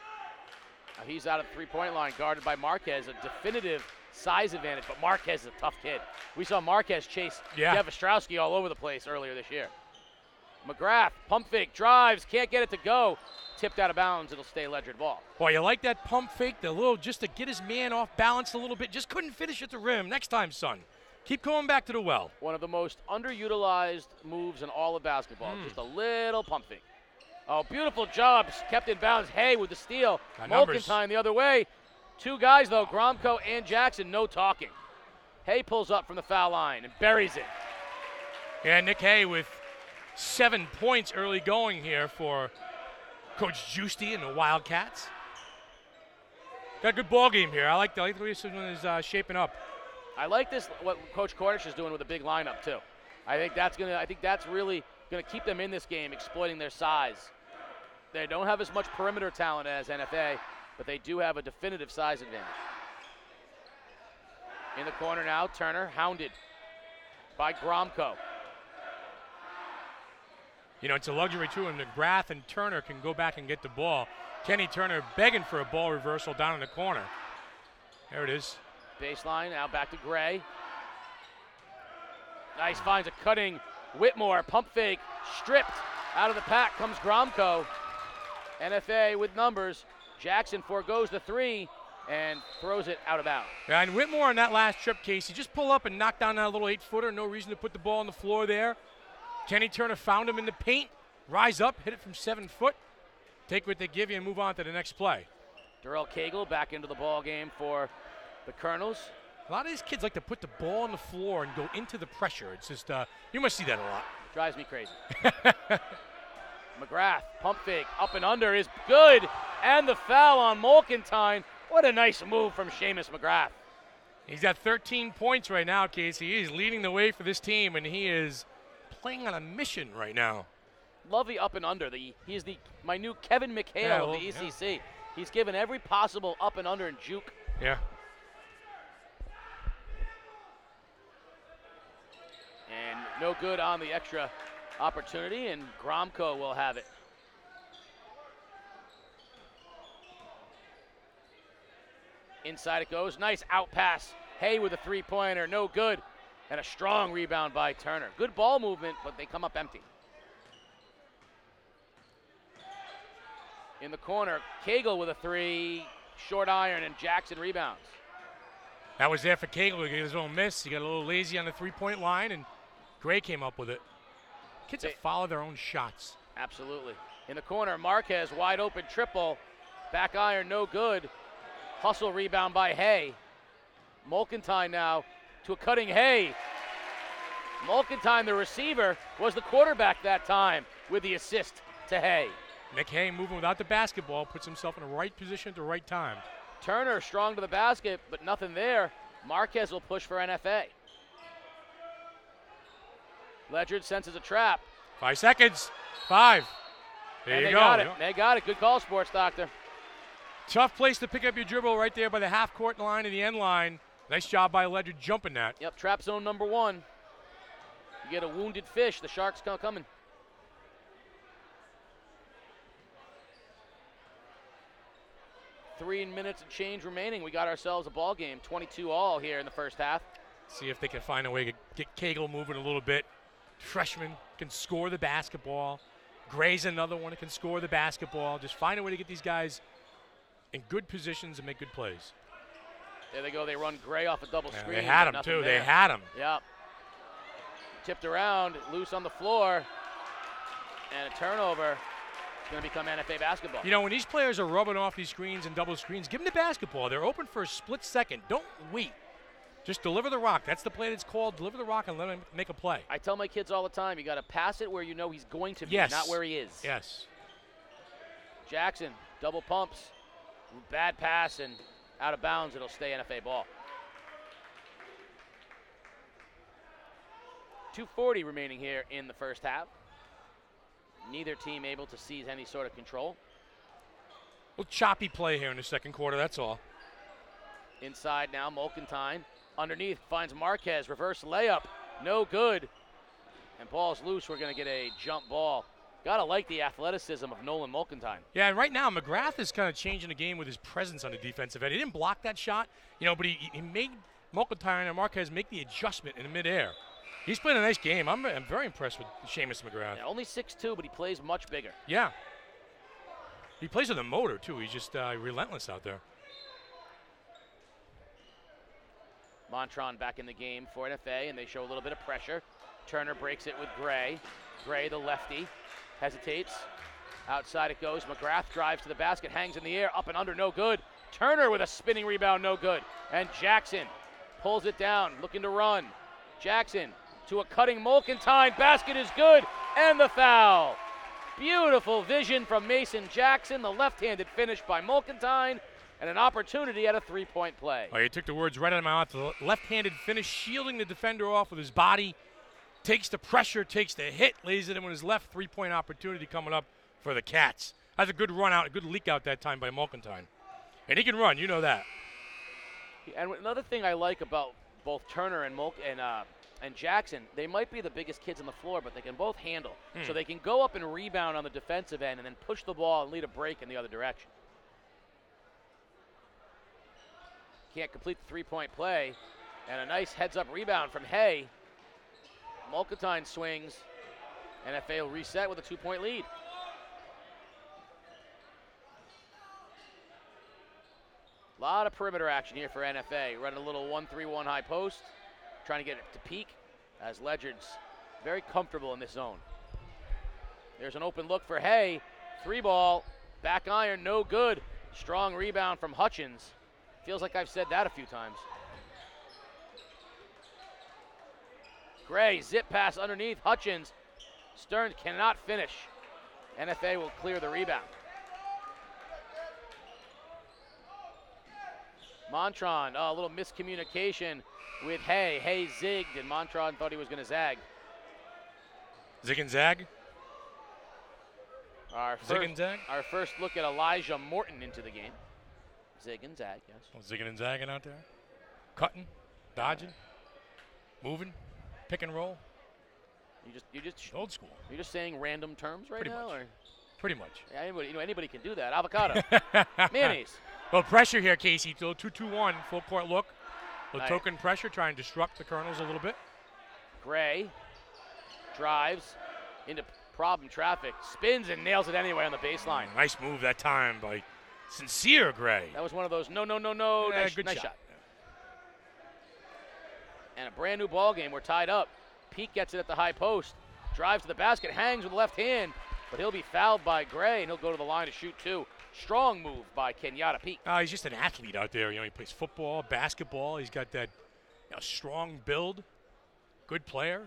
Now he's out of the three-point line, guarded by Marquez, a definitive size advantage, but Marquez is a tough kid. We saw Marquez chase Devostrowski all over the place earlier this year. McGrath, pump fake, drives, can't get it to go. Tipped out of bounds, it'll stay Ledyard ball. Boy, you like that pump fake, the little, just to get his man off balance a little bit, just couldn't finish at the rim. Next time, son, keep going back to the well. One of the most underutilized moves in all of basketball, just a little pump fake. Oh, beautiful job, kept in bounds. Hay with the steal. Mulkentine the other way. Two guys, though, Gromko and Jackson, no talking. Hay pulls up from the foul line and buries it. Yeah, Nick Hay with 7 points early going here for Coach Giusti and the Wildcats. Got a good ball game here. I like the way this one is shaping up. I like this, what Coach Cornish is doing with a big lineup, too. I think that's really going to keep them in this game, exploiting their size. They don't have as much perimeter talent as NFA, but they do have a definitive size advantage. In the corner now, Turner hounded by Gromko. You know, it's a luxury too, and McGrath and Turner can go back and get the ball. Kenny Turner begging for a ball reversal down in the corner. There it is. Baseline, now back to Gray. Nice, finds a cutting Whitmore, pump fake, stripped. Out of the pack comes Gromko. NFA with numbers. Jackson forgoes the three and throws it out of bounds. Yeah, and Whitmore on that last trip, Casey, just pull up and knock down that little eight-footer. No reason to put the ball on the floor there. Kenny Turner found him in the paint. Rise up, hit it from 7 foot. Take what they give you and move on to the next play. Darrell Cagle back into the ball game for the Colonels. A lot of these kids like to put the ball on the floor and go into the pressure. It's just, you must see that a lot. Drives me crazy. McGrath, pump fake, up and under is good, and the foul on Mulkentine. What a nice move from Seamus McGrath. He's got 13 points right now, Casey. He's leading the way for this team, and he is playing on a mission right now. Love the up and under. He is my new Kevin McHale of the ECC. Yeah. He's given every possible up and under in juke. Yeah. No good on the extra opportunity, and Gromko will have it. Inside it goes. Nice out pass. Hay with a three-pointer. No good. And a strong rebound by Turner. Good ball movement, but they come up empty. In the corner, Cagle with a three. Short iron, and Jackson rebounds. That was there for Cagle. He got his own miss. He got a little lazy on the three-point line, and Gray came up with it. Kids that follow their own shots. Absolutely. In the corner, Marquez, wide open triple. Back iron, no good. Hustle rebound by Hay. Mulkentine now to a cutting Hay. Mulkentine, the receiver, was the quarterback that time with the assist to Hay. Nick Hay moving without the basketball, puts himself in the right position at the right time. Turner strong to the basket, but nothing there. Marquez will push for NFA. Ledyard senses a trap. 5 seconds. Five. There and you they go. Got it. They got it. Good call, sports doctor. Tough place to pick up your dribble right there by the half-court line and the end line. Nice job by Ledyard jumping that. Yep, trap zone number one. You get a wounded fish. The Sharks coming. Three minutes and change remaining. We got ourselves a ball game, 22 all here in the first half. See if they can find a way to get Cagle moving a little bit. Freshman can score the basketball. Gray's another one that can score the basketball. Just find a way to get these guys in good positions and make good plays. There they go. They run Gray off a double screen. They had him, too. They had him. Yep. Tipped around, loose on the floor, and a turnover. It's going to become NFA basketball. You know, when these players are rubbing off these screens and double screens, give them the basketball. They're open for a split second. Don't wait. Just deliver the rock. That's the play that's called. Deliver the rock and let him make a play. I tell my kids all the time, you got to pass it where you know he's going to be, not where he is. Yes. Jackson, double pumps. Bad pass and out of bounds. It'll stay NFA ball. 2:40 remaining here in the first half. Neither team able to seize any sort of control. Well, choppy play here in the second quarter, that's all. Inside now, Mulkentine. Underneath, finds Marquez. Reverse layup. No good. And ball's loose. We're going to get a jump ball. Got to like the athleticism of Nolan Mulkentine. Yeah, and right now McGrath is kind of changing the game with his presence on the defensive end. He didn't block that shot, you know, but he made Mulkentine and Marquez make the adjustment in midair. He's playing a nice game. I'm very impressed with Seamus McGrath. Yeah, only 6'2", but he plays much bigger. Yeah. He plays with a motor, too. He's just relentless out there. Montron back in the game for NFA, and they show a little bit of pressure. Turner breaks it with Gray. Gray, the lefty, hesitates. Outside it goes. McGrath drives to the basket, hangs in the air, up and under, no good. Turner with a spinning rebound, no good. And Jackson pulls it down, looking to run. Jackson to a cutting Mulkentine. Basket is good, and the foul. Beautiful vision from Mason Jackson, the left-handed finish by Mulkentine, and an opportunity at a three-point play. Oh, he took the words right out of my mouth. The left-handed finish, shielding the defender off with his body. Takes the pressure, takes the hit, lays it in with his left, three-point opportunity coming up for the Cats. That's a good run out, a good leak out that time by Mulkentine. And he can run, you know that. And another thing I like about both Turner and Jackson, they might be the biggest kids on the floor, but they can both handle. So they can go up and rebound on the defensive end and then push the ball and lead a break in the other direction. Can't complete the three-point play. And a nice heads-up rebound from Hay. Mulkentine swings, NFA will reset with a two-point lead. A lot of perimeter action here for NFA. Running a little 1-3-1 high post, trying to get it to peak as Ledyard's very comfortable in this zone. There's an open look for Hay. Three ball, back iron, no good. Strong rebound from Hutchins. Feels like I've said that a few times. Gray, zip pass underneath, Hutchins. Stearns cannot finish. NFA will clear the rebound. Montron, a little miscommunication with Hay. Hay zigged, and Montron thought he was going to zag. Zig and zag? Zig and zag? Our first look at Elijah Morton into the game. Zig and zag, yes. Well, zigging and zagging out there. Cutting, dodging, moving. Pick and roll. You just old school. You're just saying random terms right now, or? Pretty much. Yeah, anybody can do that. Avocado, mayonnaise. Well, pressure here, Casey. 2-2-1, full court look. Token pressure, trying to disrupt the Colonels a little bit. Gray drives into problem traffic, spins and nails it anyway on the baseline. Nice move that time by Sincere Gray. That was one of those no. Yeah, nice shot. Yeah. And a brand new ball game. We're tied up. Peak gets it at the high post. Drives to the basket, hangs with the left hand, but he'll be fouled by Gray, and he'll go to the line to shoot two. Strong move by Kenyatta Peak. He's just an athlete out there. He plays football, basketball. He's got that strong build. Good player.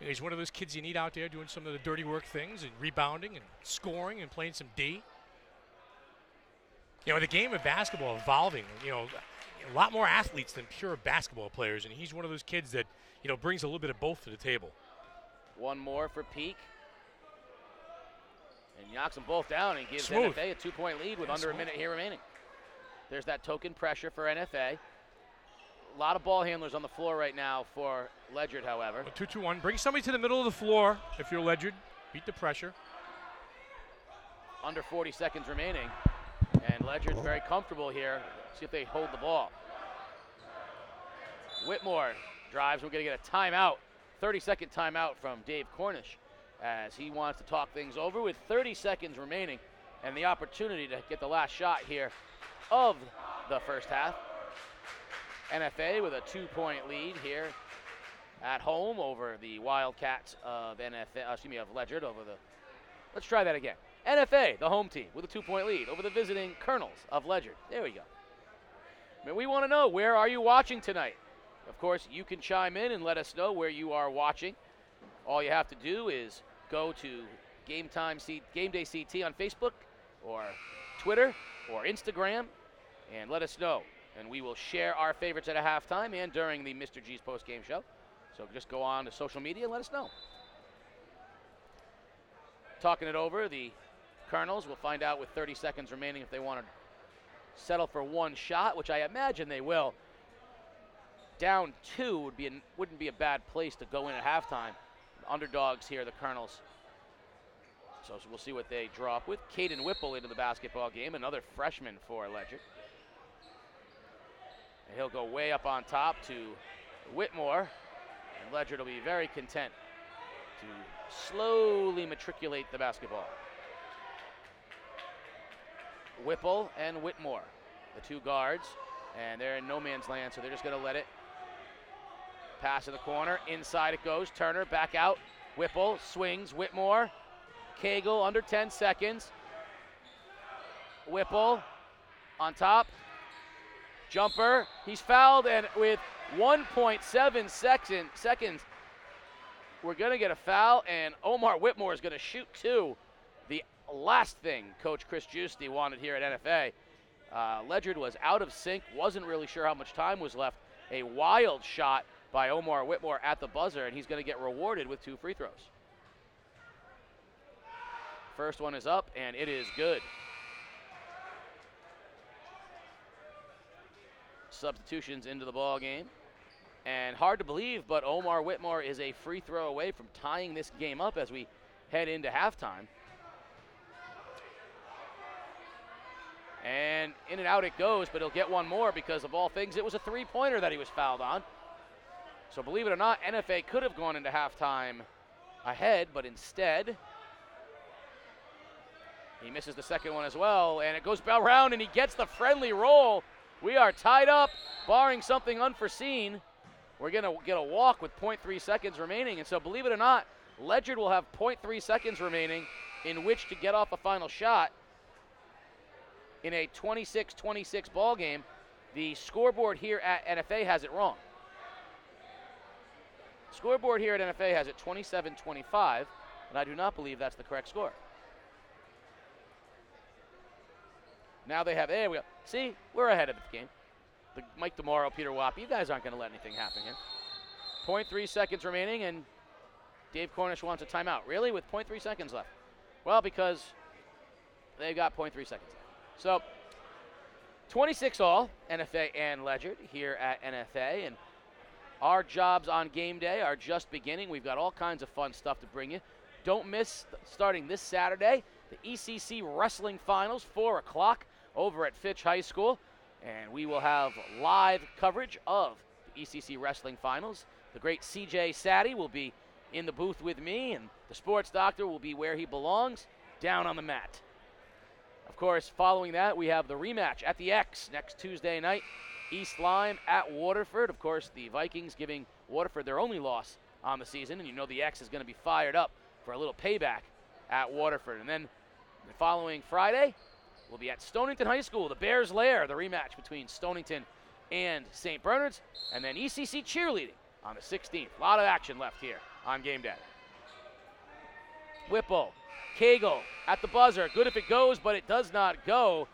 He's one of those kids you need out there doing some of the dirty work things and rebounding and scoring and playing some D. The game of basketball evolving, a lot more athletes than pure basketball players, and he's one of those kids that, brings a little bit of both to the table. One more for Peak. And knocks them both down and gives smooth. NFA a 2-point lead with under a minute here remaining. There's that token pressure for NFA. A lot of ball handlers on the floor right now for Ledyard, however. 2-2-1. Bring somebody to the middle of the floor if you're Ledyard. Beat the pressure. Under 40 seconds remaining. And Ledyard's very comfortable here. See if they hold the ball. Whitmore drives. We're going to get a timeout. 30-second timeout from Dave Cornish as he wants to talk things over with 30 seconds remaining and the opportunity to get the last shot here of the first half. NFA with a 2-point lead here at home over the Wildcats of Ledyard over the. Let's try that again. NFA, the home team, with a 2-point lead over the visiting Colonels of Ledyard. There we go. We want to know, where are you watching tonight? Of course, you can chime in and let us know where you are watching. All you have to do is go to Game Day CT on Facebook or Twitter or Instagram and let us know. And we will share our favorites at a halftime and during the Mr. G's post-game show. So just go on to social media and let us know. Talking it over, the Colonels will find out with 30 seconds remaining if they want to settle for one shot, which I imagine they will. Down two wouldn't be a bad place to go in at halftime. Underdogs here, the Colonels. So we'll see what they draw up with. Caden Whipple into the basketball game, another freshman for Ledyard. And he'll go way up on top to Whitmore. And Ledyard will be very content to slowly matriculate the basketball. Whipple and Whitmore, the two guards, and they're in no man's land, so they're just going to let it pass in the corner. Inside it goes. Turner back out. Whipple swings. Whitmore. Cagle under 10 seconds. Whipple on top. Jumper. He's fouled, and with 1.7 seconds, we're going to get a foul, and Omar Whitmore is going to shoot two. The last thing Coach Chris Giusti wanted here at NFA. Ledyard was out of sync, wasn't really sure how much time was left. A wild shot by Omar Whitmore at the buzzer, and he's going to get rewarded with two free throws. First one is up, and it is good. Substitutions into the ball game. And hard to believe, but Omar Whitmore is a free throw away from tying this game up as we head into halftime. And in and out it goes, but he'll get one more because, of all things, it was a three-pointer that he was fouled on. So believe it or not, NFA could have gone into halftime ahead, but instead he misses the second one as well, and it goes around, and he gets the friendly roll. We are tied up, barring something unforeseen. We're going to get a walk with 0.3 seconds remaining, and so believe it or not, Ledyard will have 0.3 seconds remaining in which to get off a final shot. In a 26-26 ball game, the scoreboard here at NFA has it wrong. Scoreboard here at NFA has it 27-25, and I do not believe that's the correct score. Now they have, there we go. See, we're ahead of the game. Mike DeMauro, Peter Wapp, you guys aren't going to let anything happen here. 0.3 seconds remaining, and Dave Cornish wants a timeout. Really, with 0.3 seconds left? Well, because they've got 0.3 seconds left. So 26 all, NFA and Ledyard here at NFA, and Our jobs on game day are just beginning. We've got all kinds of fun stuff to bring you. Don't miss, starting this Saturday, the ECC Wrestling Finals, 4 o'clock over at Fitch High School. And we will have live coverage of the ECC Wrestling Finals. The great CJ Satty will be in the booth with me, and the sports doctor will be where he belongs, down on the mat. Of course, following that, we have the rematch at the X next Tuesday night. East Lyme at Waterford. Of course, the Vikings giving Waterford their only loss on the season, and you know the X is going to be fired up for a little payback at Waterford. And then the following Friday, we'll be at Stonington High School, the Bears' Lair, the rematch between Stonington and St. Bernard's, and then ECC cheerleading on the 16th. A lot of action left here on game day. Whipple, Cagle at the buzzer. Good if it goes, but it does not go.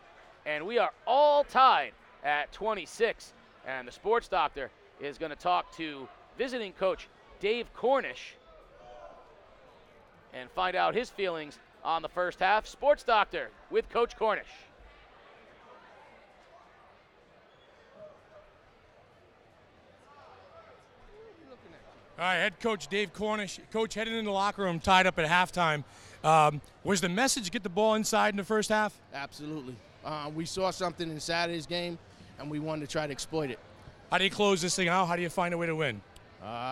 And we are all tied at 26. And the sports doctor is going to talk to visiting coach Dave Cornish and find out his feelings on the first half. Sports doctor with Coach Cornish. All right, head coach Dave Cornish. Coach, headed into the locker room, tied up at halftime. Was the message get the ball inside in the first half? Absolutely. We saw something in Saturday's game, and we wanted to try to exploit it. How do you close this thing out? How do you find a way to win?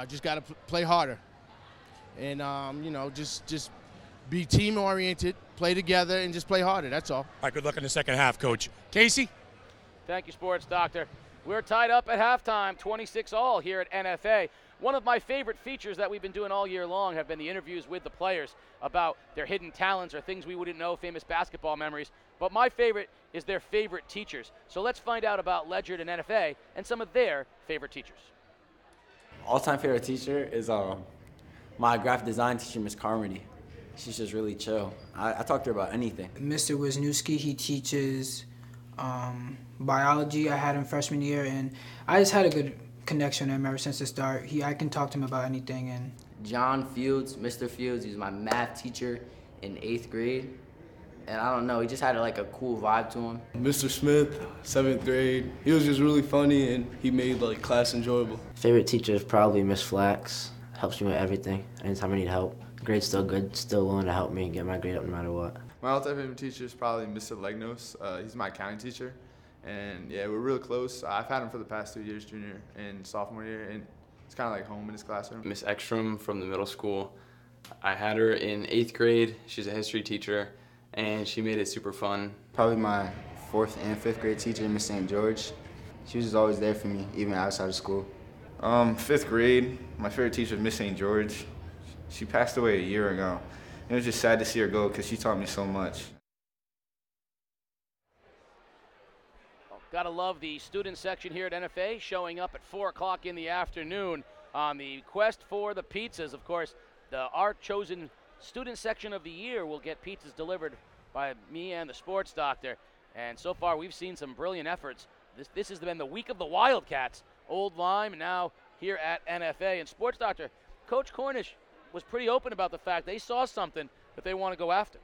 Just got to play harder. And, just be team-oriented, play together, and just play harder. That's all. All right, good luck in the second half, Coach. Casey? Thank you, sports doctor. We're tied up at halftime, 26-all here at NFA. One of my favorite features that we've been doing all year long have been the interviews with the players about their hidden talents or things we wouldn't know, famous basketball memories. But my favorite is their favorite teachers. So let's find out about Ledyard and NFA and some of their favorite teachers. All-time favorite teacher is my graphic design teacher, Ms. Carmody. She's just really chill. I talk to her about anything. Mr. Wisniewski, he teaches biology. I had him freshman year, and I just had a good connection with him ever since the start. I can talk to him about anything. And John Fields, Mr. Fields, he was my math teacher in 8th grade. And I don't know, he just had like a cool vibe to him. Mr. Smith, 7th grade, he was just really funny and he made like class enjoyable. Favorite teacher is probably Miss Flax. Helps me with everything, anytime I need help. Grade's still good, still willing to help me and get my grade up no matter what. My all-time favorite teacher is probably Mr. Legnos. He's my accounting teacher. And yeah, we're real close. I've had him for the past 2 years, junior and sophomore year, and it's kind of like home in his classroom. Miss Ekstrom from the middle school, I had her in 8th grade. She's a history teacher, and she made it super fun. Probably my 4th and 5th grade teacher, Miss St. George. She was just always there for me, even outside of school. 5th grade, my favorite teacher was Miss St. George. She passed away a year ago. It was just sad to see her go because she taught me so much. Gotta love the student section here at NFA showing up at 4 o'clock in the afternoon on the quest for the pizzas. Of course, our chosen student section of the year will get pizzas delivered by me and the sports doctor. And so far, we've seen some brilliant efforts. This has been the week of the Wildcats, Old Lyme, and now here at NFA. And sports doctor, Coach Cornish was pretty open about the fact they saw something that they want to go after.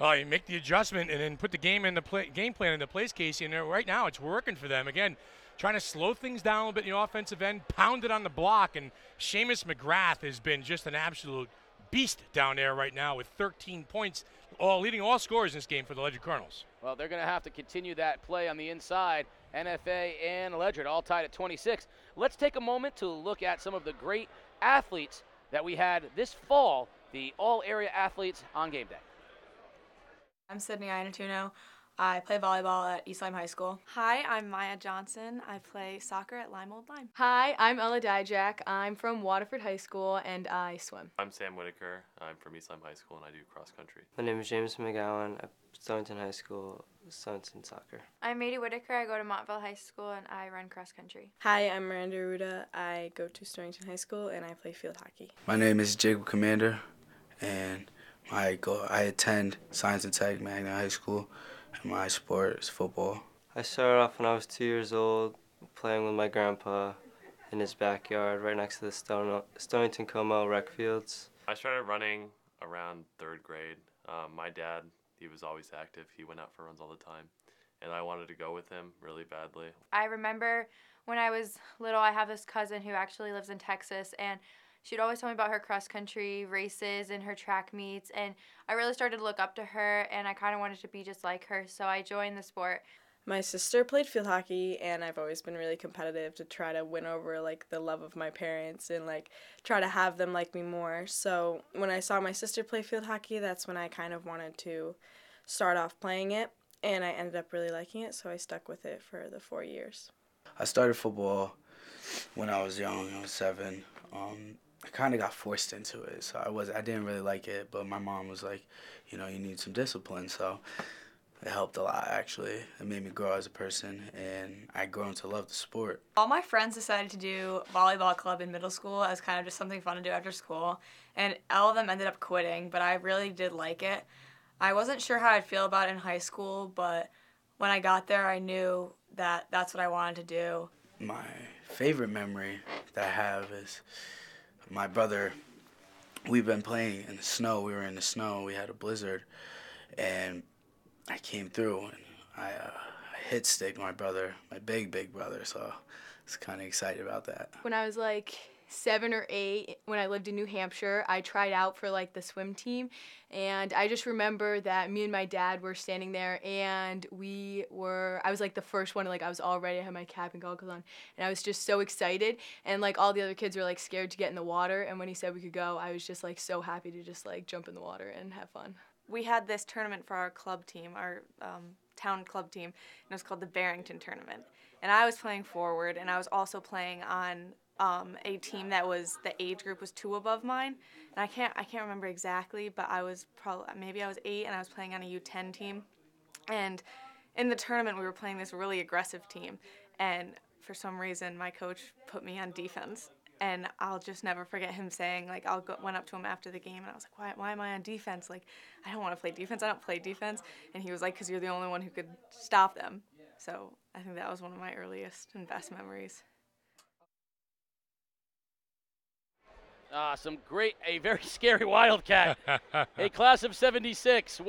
You make the adjustment and then put the game plan into place, Casey, and right now it's working for them. Again, trying to slow things down a little bit in the offensive end, pound it on the block, and Seamus McGrath has been just an absolute beast down there right now with 13 points, leading all scorers in this game for the Ledyard Colonels. Well, they're going to have to continue that play on the inside. NFA and Ledyard all tied at 26. Let's take a moment to look at some of the great athletes that we had this fall, the all-area athletes on game day. I'm Sydney Iannatuno. I play volleyball at East Lyme High School. Hi, I'm Maya Johnson. I play soccer at Lyme Old Lyme. Hi, I'm Ella Dijak. I'm from Waterford High School and I swim. I'm Sam Whitaker. I'm from East Lyme High School and I do cross country. My name is James McGowan. I'm Stonington High School, Stonington soccer. I'm Mady Whitaker. I go to Montville High School and I run cross country. Hi, I'm Miranda Ruda. I go to Stonington High School and I play field hockey. My name is Jacob Commander and I attend Science and Tech Magnet High School, and my sport is football. I started off when I was 2 years old, playing with my grandpa in his backyard right next to the Stonington Como rec fields. I started running around 3rd grade. My dad, he was always active. He went out for runs all the time. and I wanted to go with him really badly. I remember when I was little, I have this cousin who actually lives in Texas, and she'd always tell me about her cross-country races and her track meets, and I really started to look up to her, and I kind of wanted to be just like her, so I joined the sport. My sister played field hockey, and I've always been really competitive to try to win over, like, the love of my parents and, like, try to have them like me more. So when I saw my sister play field hockey, that's when I kind of wanted to start off playing it, and I ended up really liking it, so I stuck with it for the 4 years. I started football when I was young. I was 7. I kind of got forced into it, so I didn't really like it, but my mom was like, you know, you need some discipline, so it helped a lot, actually. It made me grow as a person, and I've grown to love the sport. All my friends decided to do volleyball club in middle school as kind of just something fun to do after school, and all of them ended up quitting, but I really did like it. I wasn't sure how I'd feel about it in high school, but when I got there, I knew that that's what I wanted to do. My favorite memory that I have is my brother. We've been playing in the snow. We were in the snow. We had a blizzard, and I came through and I hit stick my brother, my big brother, so I was kind of excited about that. When I was like 7 or 8, when I lived in New Hampshire, I tried out for like the swim team, and I just remember that me and my dad were standing there, and I was like the first one, like I was all ready, I had my cap and goggles on, and I was just so excited, and like all the other kids were like scared to get in the water, and when he said we could go, I was just like so happy to just like jump in the water and have fun. We had this tournament for our club team, our town club team, and it was called the Barrington Tournament. And I was playing forward, and I was also playing on a team that was, the age group was 2 above mine. And I can't remember exactly, but I was probably, maybe I was 8, and I was playing on a U10 team. And in the tournament, we were playing this really aggressive team. And for some reason, my coach put me on defense. And I'll just never forget him saying, like, went up to him after the game, and I was like, why am I on defense? Like, I don't want to play defense. I don't play defense. And he was like, because you're the only one who could stop them. So I think that was one of my earliest and best memories. A very scary Wildcat. A class of 76.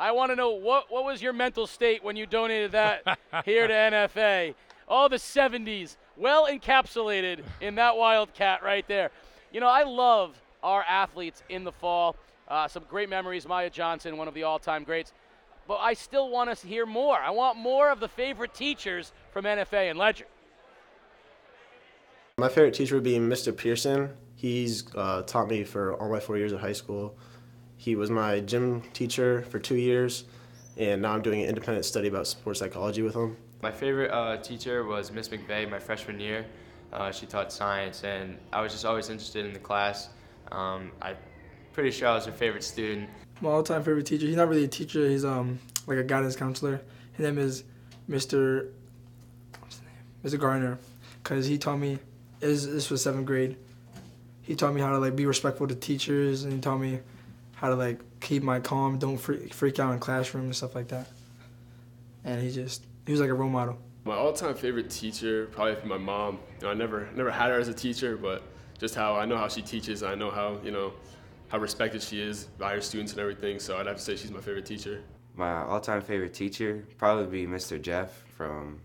I want to know, what was your mental state when you donated that here to NFA? All the 70s. Well encapsulated in that Wildcat right there. You know, I love our athletes in the fall. Some great memories. Maya Johnson, one of the all-time greats. But I still want to hear more. I want more of the favorite teachers from NFA and Ledger. My favorite teacher would be Mr. Pearson. He's taught me for all my 4 years of high school. He was my gym teacher for 2 years, and now I'm doing an independent study about sports psychology with him. My favorite teacher was Miss McVeigh my freshman year. She taught science, and I was just always interested in the class. I'm pretty sure I was her favorite student. My all-time favorite teacher, he's not really a teacher, he's like a guidance counselor. His name is Mr. Gardner, because he taught me, this was 7th grade, he taught me how to like be respectful to teachers, and he taught me how to like keep my calm, don't freak out in classroom and stuff like that. And he was like a role model. My all-time favorite teacher, probably my mom. You know, I never had her as a teacher, but just how I know how she teaches, I know how, you know, how respected she is by her students and everything, so I'd have to say she's my favorite teacher. My all-time favorite teacher probably be Mr. Jeff from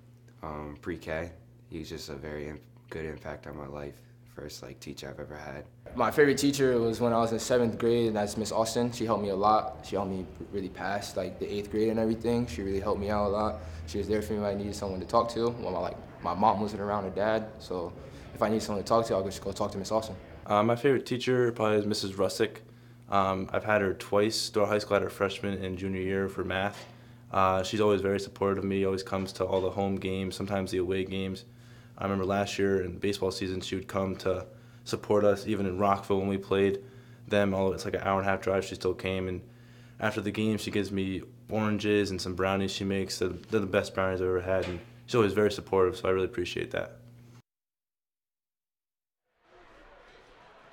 pre-K. He's just a very good impact on my life. First like teacher I've ever had. My favorite teacher was when I was in 7th grade, and that's Miss Austin. She helped me a lot. She helped me really pass like the 8th grade and everything. She really helped me out a lot. She was there for me when I needed someone to talk to. When my mom wasn't around, her dad, so if I need someone to talk to, I'll just go talk to Miss Austin. My favorite teacher probably is Mrs. Russick. I've had her twice throughout high school. I had her freshman and junior year for math. She's always very supportive of me. Always comes to all the home games, sometimes the away games. I remember last year in baseball season, she would come to support us, even in Rockville when we played them. Although it's like an hour and a half drive, she still came. And after the game, she gives me oranges and some brownies she makes. They're the best brownies I've ever had. And she's always very supportive, so I really appreciate that.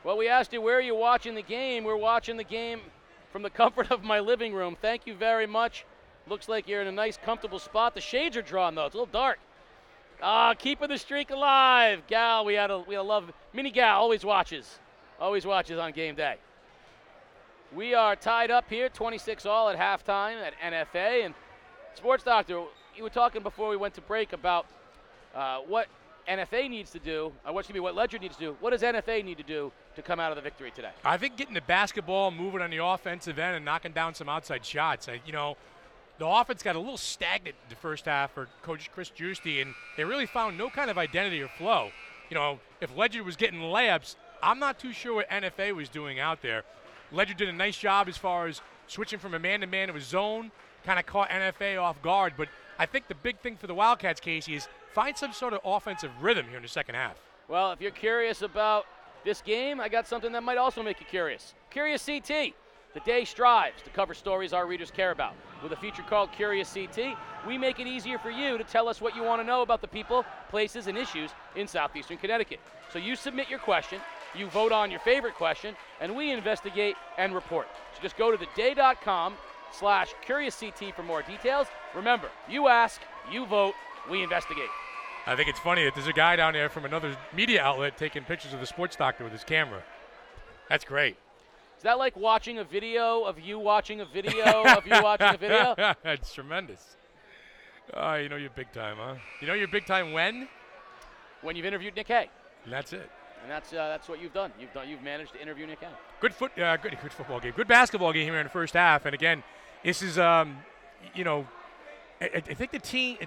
Well, we asked you, where are you watching the game? We're watching the game from the comfort of my living room. Thank you very much. Looks like you're in a nice, comfortable spot. The shades are drawn, though. It's a little dark. Keeping the streak alive. Gal, we had a love. Mini Gal always watches on game day. We are tied up here, 26 all at halftime at NFA. And Sports Doctor, you were talking before we went to break about what NFA needs to do, what Ledyard needs to do. What does NFA need to do to come out of the victory today? I think getting the basketball, moving on the offensive end, and knocking down some outside shots. The offense got a little stagnant in the first half for Coach Chris Giusti, and they really found no kind of identity or flow. If Ledyard was getting layups, I'm not too sure what NFA was doing out there. Ledyard did a nice job as far as switching from a man-to-man to a zone, kind of caught NFA off guard, but I think the big thing for the Wildcats, Casey, is find some sort of offensive rhythm here in the second half. Well, if you're curious about this game, I got something that might also make you curious. Curious CT. The day strives to cover stories our readers care about. With a feature called Curious CT, we make it easier for you to tell us what you want to know about the people, places, and issues in southeastern Connecticut. So you submit your question, you vote on your favorite question, and we investigate and report. So just go to theday.com/CuriousCT for more details. Remember, you ask, you vote, we investigate. I think it's funny that there's a guy down there from another media outlet taking pictures of the sports doctor with his camera. That's great. Is that like watching a video of you watching a video of you watching a video? That's tremendous. You're big time, huh? You know you're big time when? When you've interviewed Nick Hay. And that's it. And that's what you've done. You've managed to interview Nick Hay. Good football game. Good basketball game here in the first half. And again, this is I think the team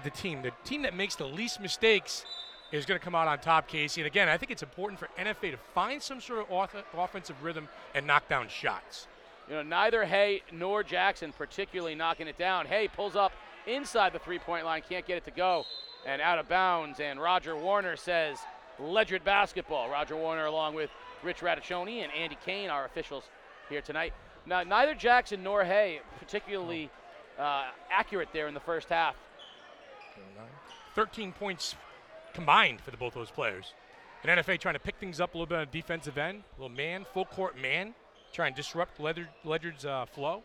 that makes the least mistakes is going to come out on top, Casey. And again, I think it's important for NFA to find some sort of offensive rhythm and knock down shots. Neither Hay nor Jackson particularly knocking it down. Hay pulls up inside the three-point line, can't get it to go, and out of bounds. And Roger Warner says, Ledyard basketball. Roger Warner along with Rich Radiccioni and Andy Kane, our officials here tonight. Now, neither Jackson nor Hay particularly accurate there in the first half. 13 points combined for both those players. And NFA trying to pick things up a little bit on the defensive end, a little man, full court man, trying to disrupt Ledyard's flow.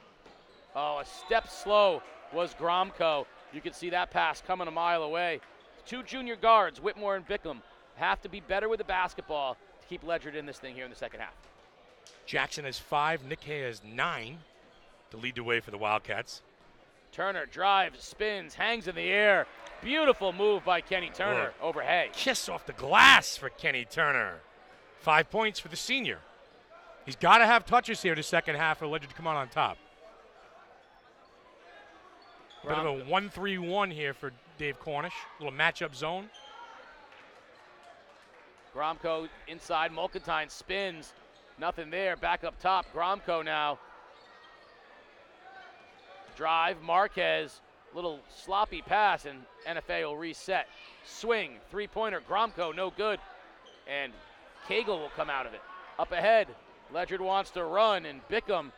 Oh, a step slow was Gromko. You could see that pass coming a mile away. Two junior guards, Whitmore and Bickham, have to be better with the basketball to keep Ledyard in this thing here in the second half. Jackson has 5, Nick Hay has 9 to lead the way for the Wildcats. Turner drives, spins, hangs in the air. Beautiful move by Kenny Turner over Hay. Kiss off the glass for Kenny Turner. 5 points for the senior. He's got to have touches here in the second half for Ledyard to come out on top. Bit of a 1-3-1 here for Dave Cornish. Little matchup zone. Gromko inside. Mulkentine spins. Nothing there. Back up top. Gromko now. Drive. Marquez. Little sloppy pass, and NFA will reset. Swing, three-pointer, Gromko, no good. And Cagle will come out of it. Up ahead, Ledyard wants to run, and Bickham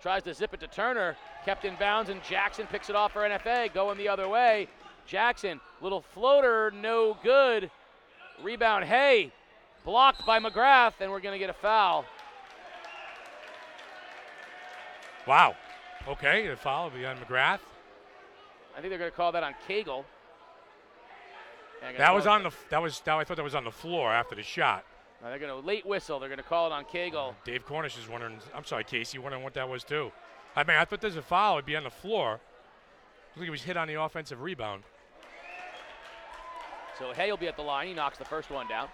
tries to zip it to Turner. Kept in bounds, and Jackson picks it off for NFA, going the other way. Jackson, little floater, no good. Rebound, Hay, blocked by McGrath, and we're going to get a foul. Wow. Okay, the foul will be on McGrath. I think they're going to call that on Cagle. I thought that was on the floor after the shot. Now they're going to late whistle. They're going to call it on Cagle. Dave Cornish is wondering. I'm sorry, Casey, wondering what that was too. I thought there's a foul. It'd be on the floor. I think he was hit on the offensive rebound. So Hay will be at the line. He knocks the first one down.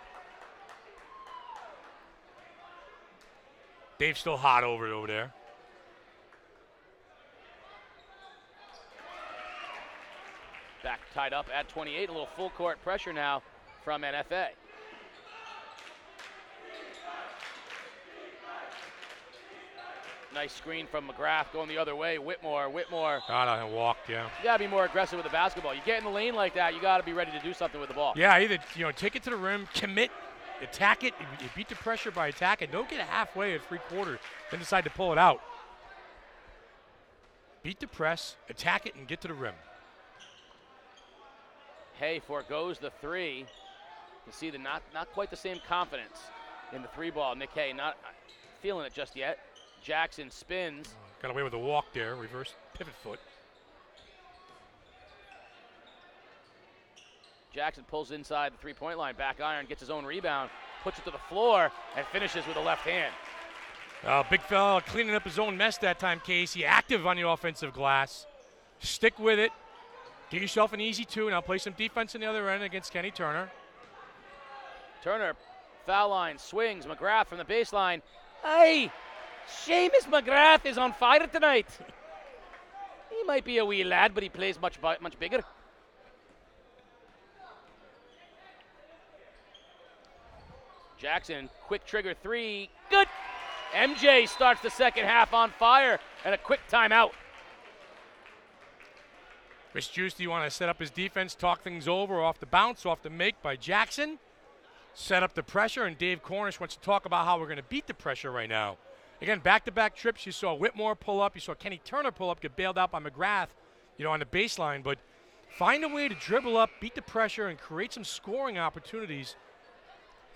Dave's still hot over there. Back tied up at 28, a little full court pressure now from NFA. Nice screen from McGrath going the other way. Whitmore. Got out and walked, yeah. You gotta be more aggressive with the basketball. You get in the lane like that, you gotta be ready to do something with the ball. Yeah, either take it to the rim, commit, attack it. You beat the pressure by attacking. Don't get halfway at three quarters, then decide to pull it out. Beat the press, attack it, and get to the rim. Hay forgoes the three. You see the not quite the same confidence in the three ball. Nick Hay not feeling it just yet. Jackson spins. Got away with a walk there, reverse pivot foot. Jackson pulls inside the three-point line, back iron, gets his own rebound, puts it to the floor, and finishes with a left hand. Big fella cleaning up his own mess that time, Casey. Active on the offensive glass. Stick with it. Give yourself an easy two. Now play some defense on the other end against Kenny Turner. Turner, foul line, swings. McGrath from the baseline. Hey, Seamus McGrath is on fire tonight. He might be a wee lad, but he plays much bigger. Jackson, quick trigger three, good. MJ starts the second half on fire, and a quick timeout. Chris Giusti, you want to set up his defense, talk things over off the bounce, off the make by Jackson, set up the pressure, and Dave Cornish wants to talk about how we're going to beat the pressure right now. Again, back-to-back trips. You saw Whitmore pull up. You saw Kenny Turner pull up, get bailed out by McGrath, on the baseline. But find a way to dribble up, beat the pressure, and create some scoring opportunities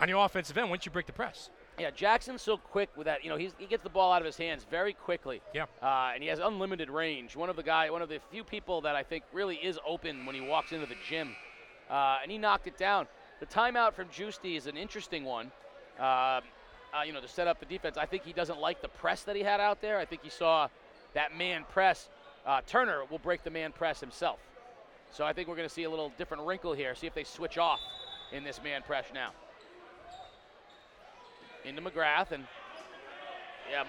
on your offensive end once you break the press. Yeah, Jackson's so quick with that. He gets the ball out of his hands very quickly. Yeah. And he has unlimited range. One of the few people that I think really is open when he walks into the gym. And he knocked it down. The timeout from Giusti is an interesting one. To set up the defense. I think he doesn't like the press that he had out there. I think he saw that man press. Turner will break the man press himself. So I think we're going to see a little different wrinkle here. See if they switch off in this man press now. Into McGrath, and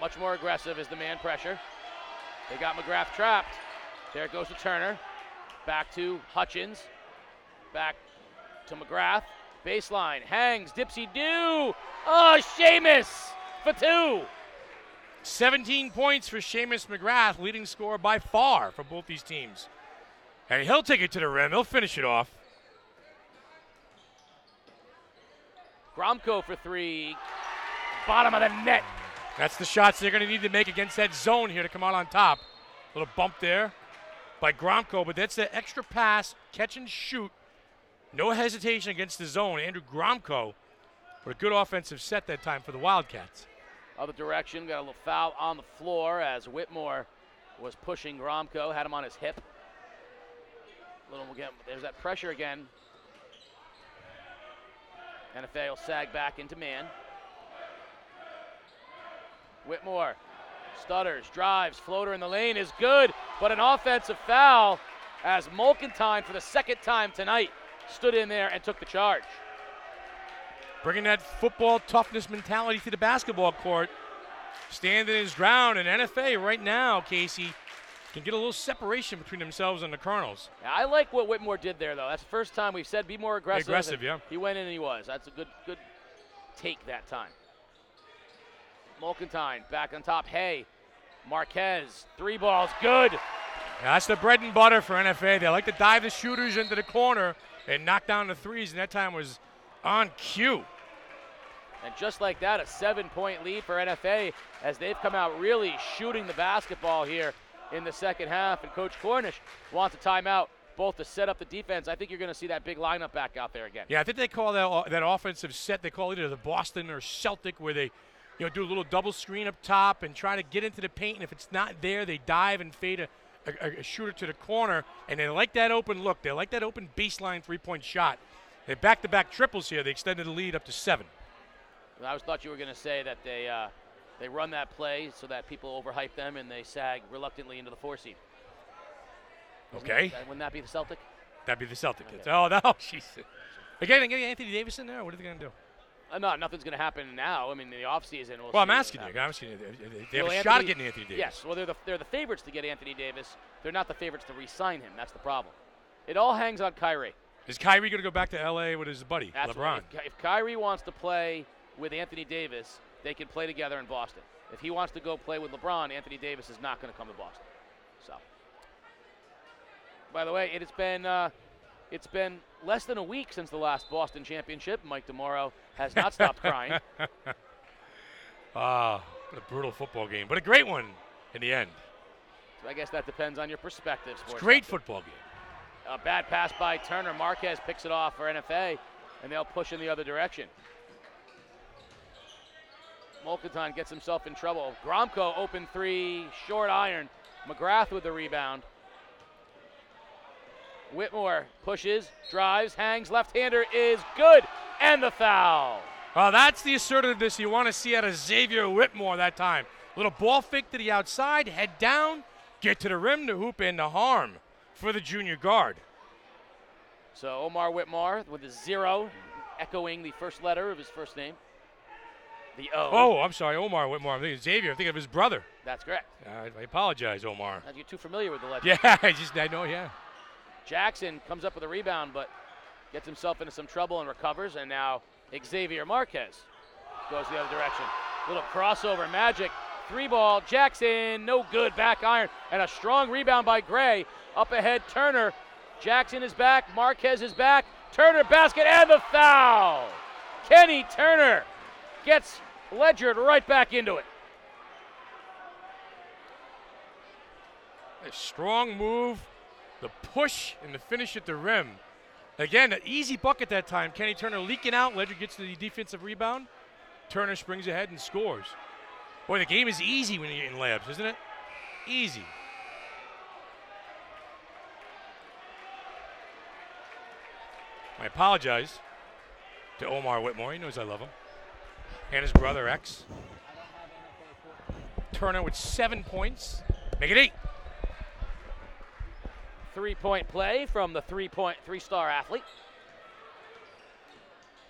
much more aggressive is the man pressure. They got McGrath trapped. There it goes to Turner, back to Hutchins, back to McGrath, baseline, hangs, dipsy-do, Seamus for two. 17 points for Seamus McGrath, leading scorer by far for both these teams. And he'll take it to the rim, he'll finish it off. Gromko for three. Bottom of the net. That's the shots they're going to need to make against that zone here to come out on top. A little bump there by Gromko, but that's the extra pass, catch and shoot. No hesitation against the zone. Andrew Gromko for a good offensive set that time for the Wildcats. Other direction, got a little foul on the floor as Whitmore was pushing Gromko, had him on his hip. There's that pressure again. NFA will sag back into man. Whitmore stutters, drives, floater in the lane is good, but an offensive foul as Mulkentine for the second time tonight stood in there and took the charge. Bringing that football toughness mentality to the basketball court, standing his ground, and NFA right now, Casey, can get a little separation between themselves and the Colonels. Yeah, I like what Whitmore did there, though. That's the first time we've said be more aggressive. He went in and he was. That's a good take that time. Mulkentine back on top. Hay, Marquez, three balls, good. Yeah, that's the bread and butter for NFA. They like to dive the shooters into the corner and knock down the threes, and that time was on cue. And just like that, a 7-point lead for NFA as they've come out really shooting the basketball here in the second half, and Coach Cornish wants a timeout both to set up the defense. I think you're going to see that big lineup back out there again. Yeah, I think they call that offensive set, they call either the Boston or Celtic, where they do a little double screen up top and try to get into the paint, and if it's not there, they dive and fade a shooter to the corner, and they like that open look. They like that open baseline three-point shot. They back-to-back triples here. They extended the lead up to 7. I always thought you were going to say that they run that play so that people overhype them and they sag reluctantly into the 4 seed. Okay. Wouldn't that be the Celtic? That'd be the Celtic. Okay. Oh, no, jeez. Again, Anthony Davis in there? What are they going to do? No, nothing's going to happen now. I mean, the offseason. Well, I'm asking you. They have a shot at getting Anthony Davis. Yes. Well, they're the favorites to get Anthony Davis. They're not the favorites to re-sign him. That's the problem. It all hangs on Kyrie. Is Kyrie going to go back to L.A. with his buddy, LeBron? If Kyrie wants to play with Anthony Davis, they can play together in Boston. If he wants to go play with LeBron, Anthony Davis is not going to come to Boston. So, by the way, it has been... It's been less than a week since the last Boston championship. Mike DeMauro has not stopped crying. What a brutal football game, but a great one in the end. So I guess that depends on your perspective. It's a great football game. A bad pass by Turner. Marquez picks it off for NFA, and they'll push in the other direction. Mulkentine gets himself in trouble. Gromko open three, short iron. McGrath with the rebound. Whitmore pushes, drives, hangs, left-hander is good, and the foul. Well, that's the assertiveness you want to see out of Xavier Whitmore that time. Little ball fake to the outside, head down, get to the rim, the hoop, and the harm for the junior guard. So Omar Whitmore with a 0, echoing the first letter of his first name. The O. Oh, I'm sorry, Omar Whitmore. I'm thinking of Xavier. I'm thinking of his brother. That's correct. I apologize, Omar. You're too familiar with the legend. Yeah, I know, yeah. Jackson comes up with a rebound, but gets himself into some trouble and recovers. And now Xavier Marquez goes the other direction. Little crossover magic. 3-ball. Jackson, no good. Back iron. And a strong rebound by Gray. Up ahead, Turner. Jackson is back. Marquez is back. Turner basket and the foul. Kenny Turner gets Ledyard right back into it. A strong move, the push, and the finish at the rim. Again, an easy bucket that time. Kenny Turner leaking out. Ledyard gets the defensive rebound. Turner springs ahead and scores. Boy, the game is easy when you're getting layups, isn't it? Easy. I apologize to Omar Whitmore. He knows I love him. And his brother, X. Turner with 7 points. Make it 8. 3-point play from the three-star athlete.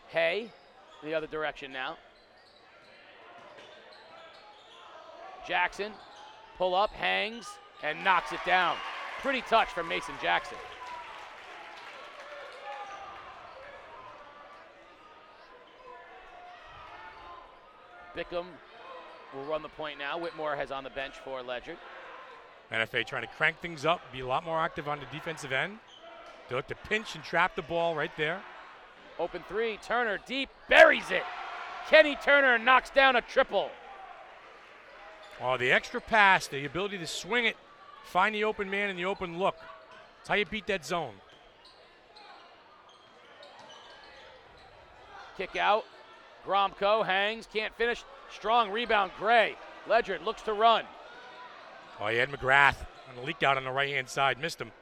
Hay, the other direction now. Jackson, pull up, hangs, and knocks it down. Pretty touch from Mason Jackson. Bickham will run the point now. Whitmore has on the bench for Ledyard. NFA trying to crank things up, be a lot more active on the defensive end. They look to pinch and trap the ball right there. Open three, Turner deep, buries it. Kenny Turner knocks down a triple. Oh, the extra pass, the ability to swing it, find the open man and the open look. That's how you beat that zone. Kick out. Gromko hangs, can't finish. Strong rebound, Gray. Ledyard looks to run. Oh, he had McGrath on the leak out on the right-hand side. Missed him.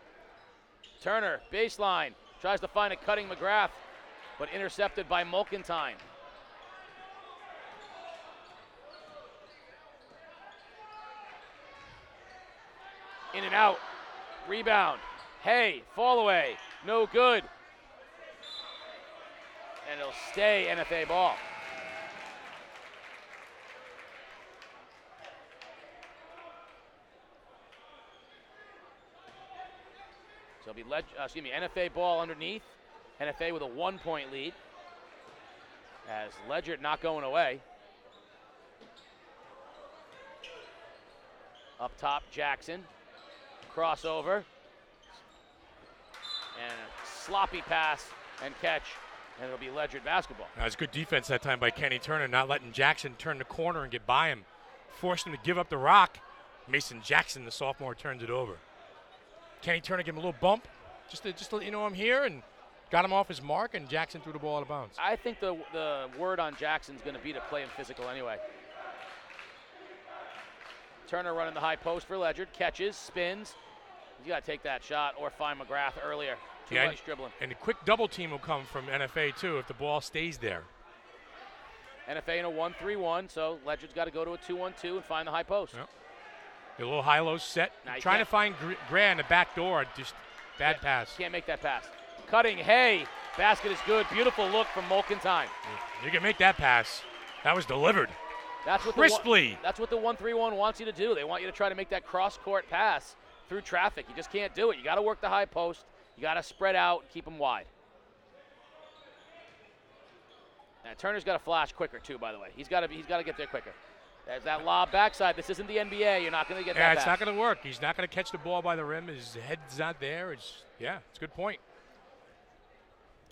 Turner, baseline. Tries to find a cutting McGrath, but intercepted by Mulkentine. In and out. Rebound. Hay, fall away. No good. And it'll stay NFA ball. So it'll be NFA ball underneath. NFA with a 1-point lead. As Ledyard not going away. Up top, Jackson. Crossover. And a sloppy pass and catch. And it'll be Ledyard basketball. That was good defense that time by Kenny Turner, not letting Jackson turn the corner and get by him. Forced him to give up the rock. Mason Jackson, the sophomore, turns it over. Kenny Turner gave him a little bump, just to let you know I'm here, and got him off his mark, and Jackson threw the ball out of bounds. I think the word on Jackson's going to be to play him physical anyway. Turner running the high post for Ledyard. Catches, spins. You got to take that shot or find McGrath earlier. Yeah, and a quick double team will come from NFA, too, if the ball stays there. NFA in a 1-3-1, so Ledyard's got to go to a 2-1-2 and find the high post. Yep. A little high-low set. Trying to find Gray on the back door. Just bad pass. Can't make that pass. Cutting, Hay. Basket is good. Beautiful look from Mulkentine. You can make that pass. That was delivered. That's what crisply. That's what the 1-3-1 wants you to do. They want you to try to make that cross-court pass through traffic. You just can't do it. You got to work the high post. You got to spread out and keep them wide. And Turner's got to flash quicker too, by the way. He's got to get there quicker. There's that lob backside. This isn't the NBA. You're not going to get that. Yeah, it's not going to work. He's not going to catch the ball by the rim. His head's not there. It's a good point.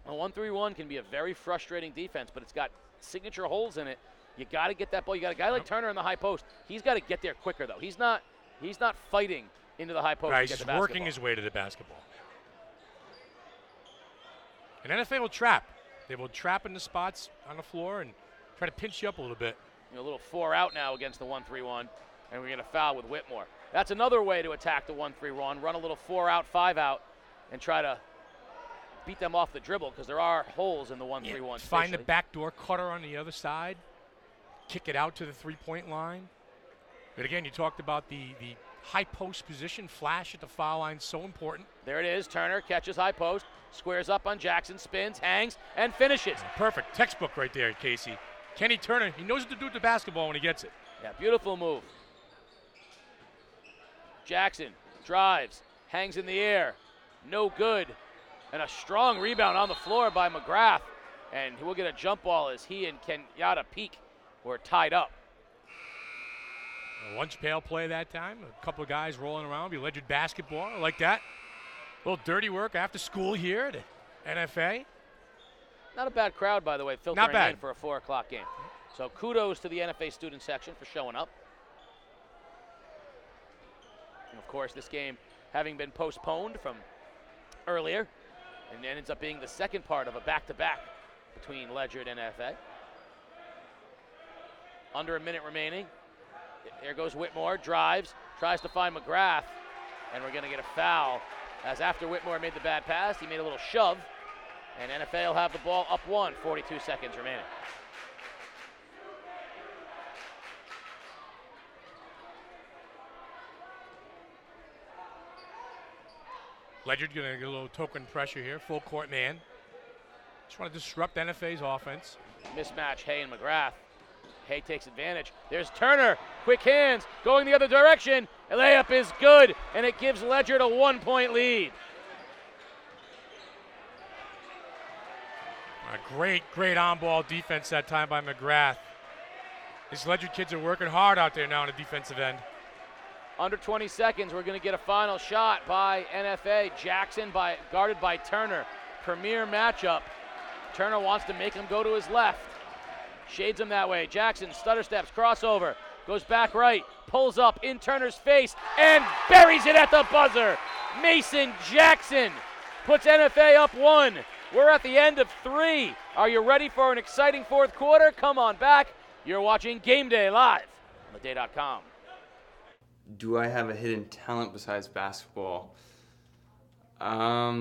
A 1-3-1 can be a very frustrating defense, but it's got signature holes in it. You got to get that ball. You got a guy like Turner in the high post. He's got to get there quicker though. He's not fighting into the high post. Right, he's working his way to the basketball. And NFA will trap. They will trap in the spots on the floor and try to pinch you up a little bit. A little 4 out now against the 1-3-1, and we're going to foul with Whitmore. That's another way to attack the 1-3-1, run a little 4 out, 5 out, and try to beat them off the dribble because there are holes in the 1-3-1. Yeah, find the backdoor cutter on the other side, kick it out to the 3-point line. But again, you talked about the high post position flash at the foul line, so important. There it is. Turner catches high post, squares up on Jackson, spins, hangs, and finishes. Perfect. Textbook right there, Casey. Kenny Turner, he knows what to do with the basketball when he gets it. Yeah, beautiful move. Jackson drives, hangs in the air, no good, and a strong rebound on the floor by McGrath, and we'll get a jump ball as he and Kenyatta Peak were tied up. A lunch pail play that time, a couple of guys rolling around, be alleged basketball, I like that. A little dirty work after school here at NFA. Not a bad crowd, by the way, filtering in for a 4 o'clock game. So kudos to the NFA student section for showing up. And of course, this game having been postponed from earlier, and it ends up being the second part of a back-to-back between Ledyard and NFA. Under a minute remaining. There goes Whitmore, drives, tries to find McGrath, and we're going to get a foul. As after Whitmore made the bad pass, he made a little shove, and NFA will have the ball up one, 42 seconds remaining. Ledyard going to get a little token pressure here, full court man. Just want to disrupt NFA's offense. Mismatch, Hay and McGrath. Hay takes advantage. There's Turner, quick hands, going the other direction. A layup is good, and it gives Ledyard a 1-point lead. A great on-ball defense that time by McGrath. These Ledyard kids are working hard out there now on the defensive end. Under 20 seconds, we're going to get a final shot by NFA. Jackson guarded by Turner. Premier matchup. Turner wants to make him go to his left. Shades him that way. Jackson stutter steps, crossover, goes back right, pulls up in Turner's face, and buries it at the buzzer. Mason Jackson puts NFA up one. We're at the end of three. Are you ready for an exciting fourth quarter? Come on back. You're watching Game Day Live on theday.com. Do I have a hidden talent besides basketball? I'd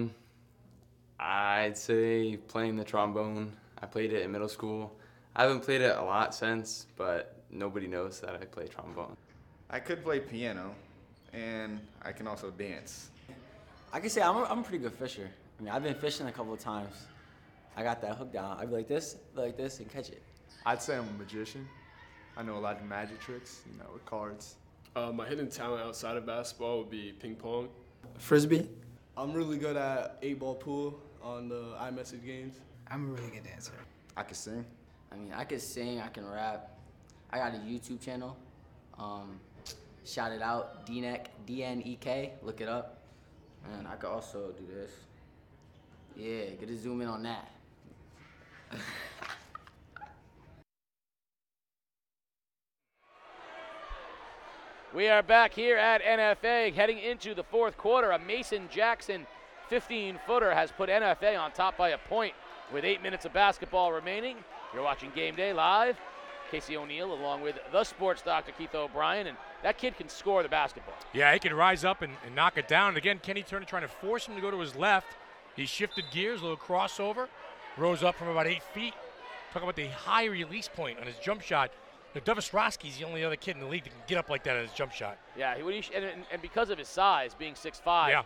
say playing the trombone. I played it in middle school. I haven't played it a lot since, but nobody knows that I play trombone. I could play piano, and I can also dance. I can say I'm a pretty good fisher. I mean, I've been fishing a couple of times. I got that hook down. I'd be like this, and catch it. I'd say I'm a magician. I know a lot of magic tricks, you know, with cards. My hidden talent outside of basketball would be ping pong. Frisbee. I'm really good at 8-ball pool on the iMessage games. I'm a really good dancer. I can sing. I mean, I can sing, I can rap. I got a YouTube channel. Shout it out, D-Neck, D-N-E-K, look it up. And I could also do this. Yeah, get a zoom in on that. We are back here at NFA heading into the fourth quarter. A Mason Jackson 15-footer has put NFA on top by a point with 8 minutes of basketball remaining. You're watching Game Day Live. Casey O'Neill along with the sports doctor, Keith O'Brien, and that kid can score the basketball. Yeah, he can rise up and knock it down. And again, Kenny Turner trying to force him to go to his left. He shifted gears, a little crossover, rose up from about 8 feet. Talk about the high release point on his jump shot. Devostrowski's the only other kid in the league that can get up like that on his jump shot. Yeah, and because of his size, being 6'5", yeah.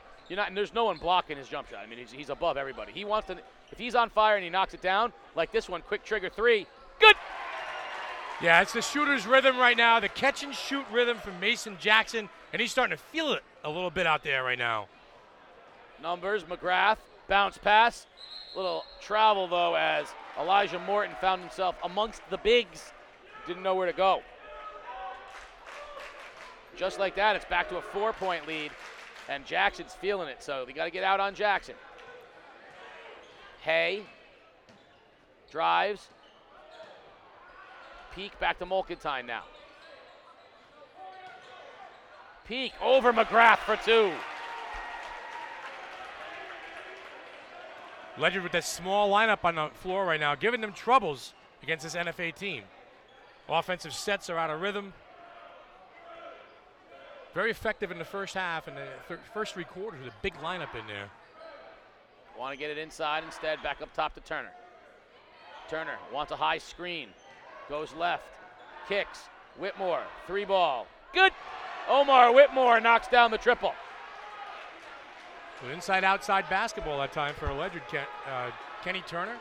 There's no one blocking his jump shot. I mean, he's above everybody. He wants to, if he's on fire and he knocks it down, like this one, quick trigger three, good! Yeah, it's the shooter's rhythm right now, the catch and shoot rhythm from Mason Jackson, and he's starting to feel it a little bit out there right now. Numbers, McGrath, bounce pass, little travel though as Elijah Morton found himself amongst the bigs. Didn't know where to go. Just like that, it's back to a 4-point lead, and Jackson's feeling it, so they got to get out on Jackson. Hay drives. Peak back to Mulkentine now. Peak over McGrath for two. Ledyard with that small lineup on the floor right now, giving them troubles against this NFA team. Offensive sets are out of rhythm. Very effective in the first half and the first three quarters with a big lineup in there. Want to get it inside instead, back up top to Turner. Turner wants a high screen, goes left, kicks, Whitmore, three ball, good! Omar Whitmore knocks down the triple. With inside-outside basketball that time for alleged Kenny Turner.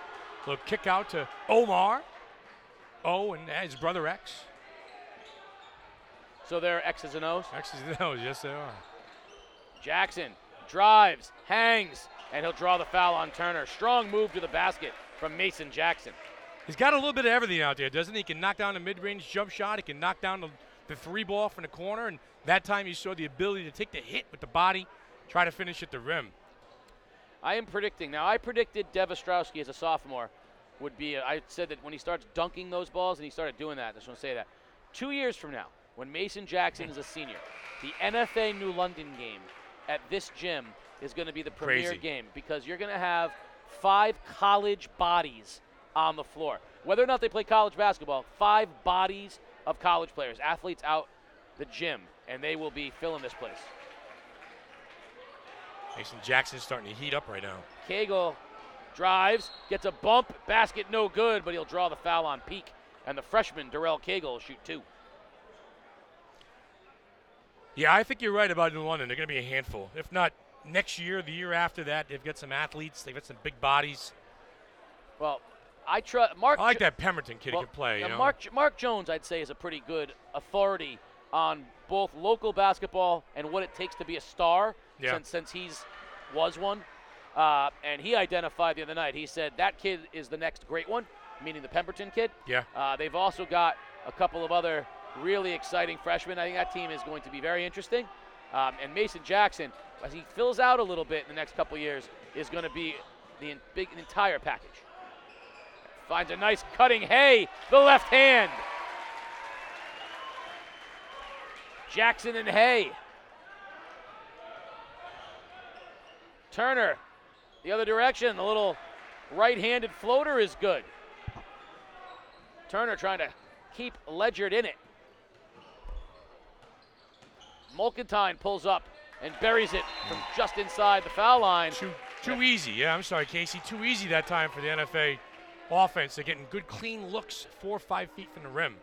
A little kick out to Omar. O and his brother X. So there are X's and O's? X's and O's, yes they are. Jackson drives, hangs, and he'll draw the foul on Turner. Strong move to the basket from Mason Jackson. He's got a little bit of everything out there, doesn't he? He can knock down a mid-range jump shot. He can knock down the three ball from the corner. And that time you saw the ability to take the hit with the body, try to finish at the rim. I am predicting. Now, I predicted Devostrowski as a sophomore would be, I said that when he starts dunking those balls, and he started doing that, I just want to say that. 2 years from now, when Mason Jackson is a senior, the NFA New London game at this gym is going to be the premier game, because you're going to have 5 college bodies on the floor. Whether or not they play college basketball, 5 bodies of college players, athletes out the gym, and they will be filling this place. Mason Jackson's starting to heat up right now. Cagle drives, gets a bump, basket no good, but he'll draw the foul on Peak, and the freshman Darrell Cagle will shoot 2. Yeah, I think you're right about New London. They're going to be a handful. If not next year, the year after that, they've got some athletes, they've got some big bodies. Well, I trust Mark. I like that Pemberton kid who can play. You know? Mark Jones, I'd say, is a pretty good authority on both local basketball and what it takes to be a star. Yeah. Since was one, and he identified the other night. He said that kid is the next great one, meaning the Pemberton kid. Yeah. They've also got a couple of other really exciting freshmen. I think that team is going to be very interesting. And Mason Jackson, as he fills out a little bit in the next couple of years, is going to be the entire package. Finds a nice cutting Hay, the left hand. Jackson and Hay. Turner, the other direction, the little right-handed floater is good. Turner trying to keep Ledyard in it. Mulkentine pulls up and buries it from just inside the foul line. Too easy, yeah, I'm sorry, Casey. Too easy that time for the NFA offense. They're getting good, clean looks, 4 or 5 feet from the rim.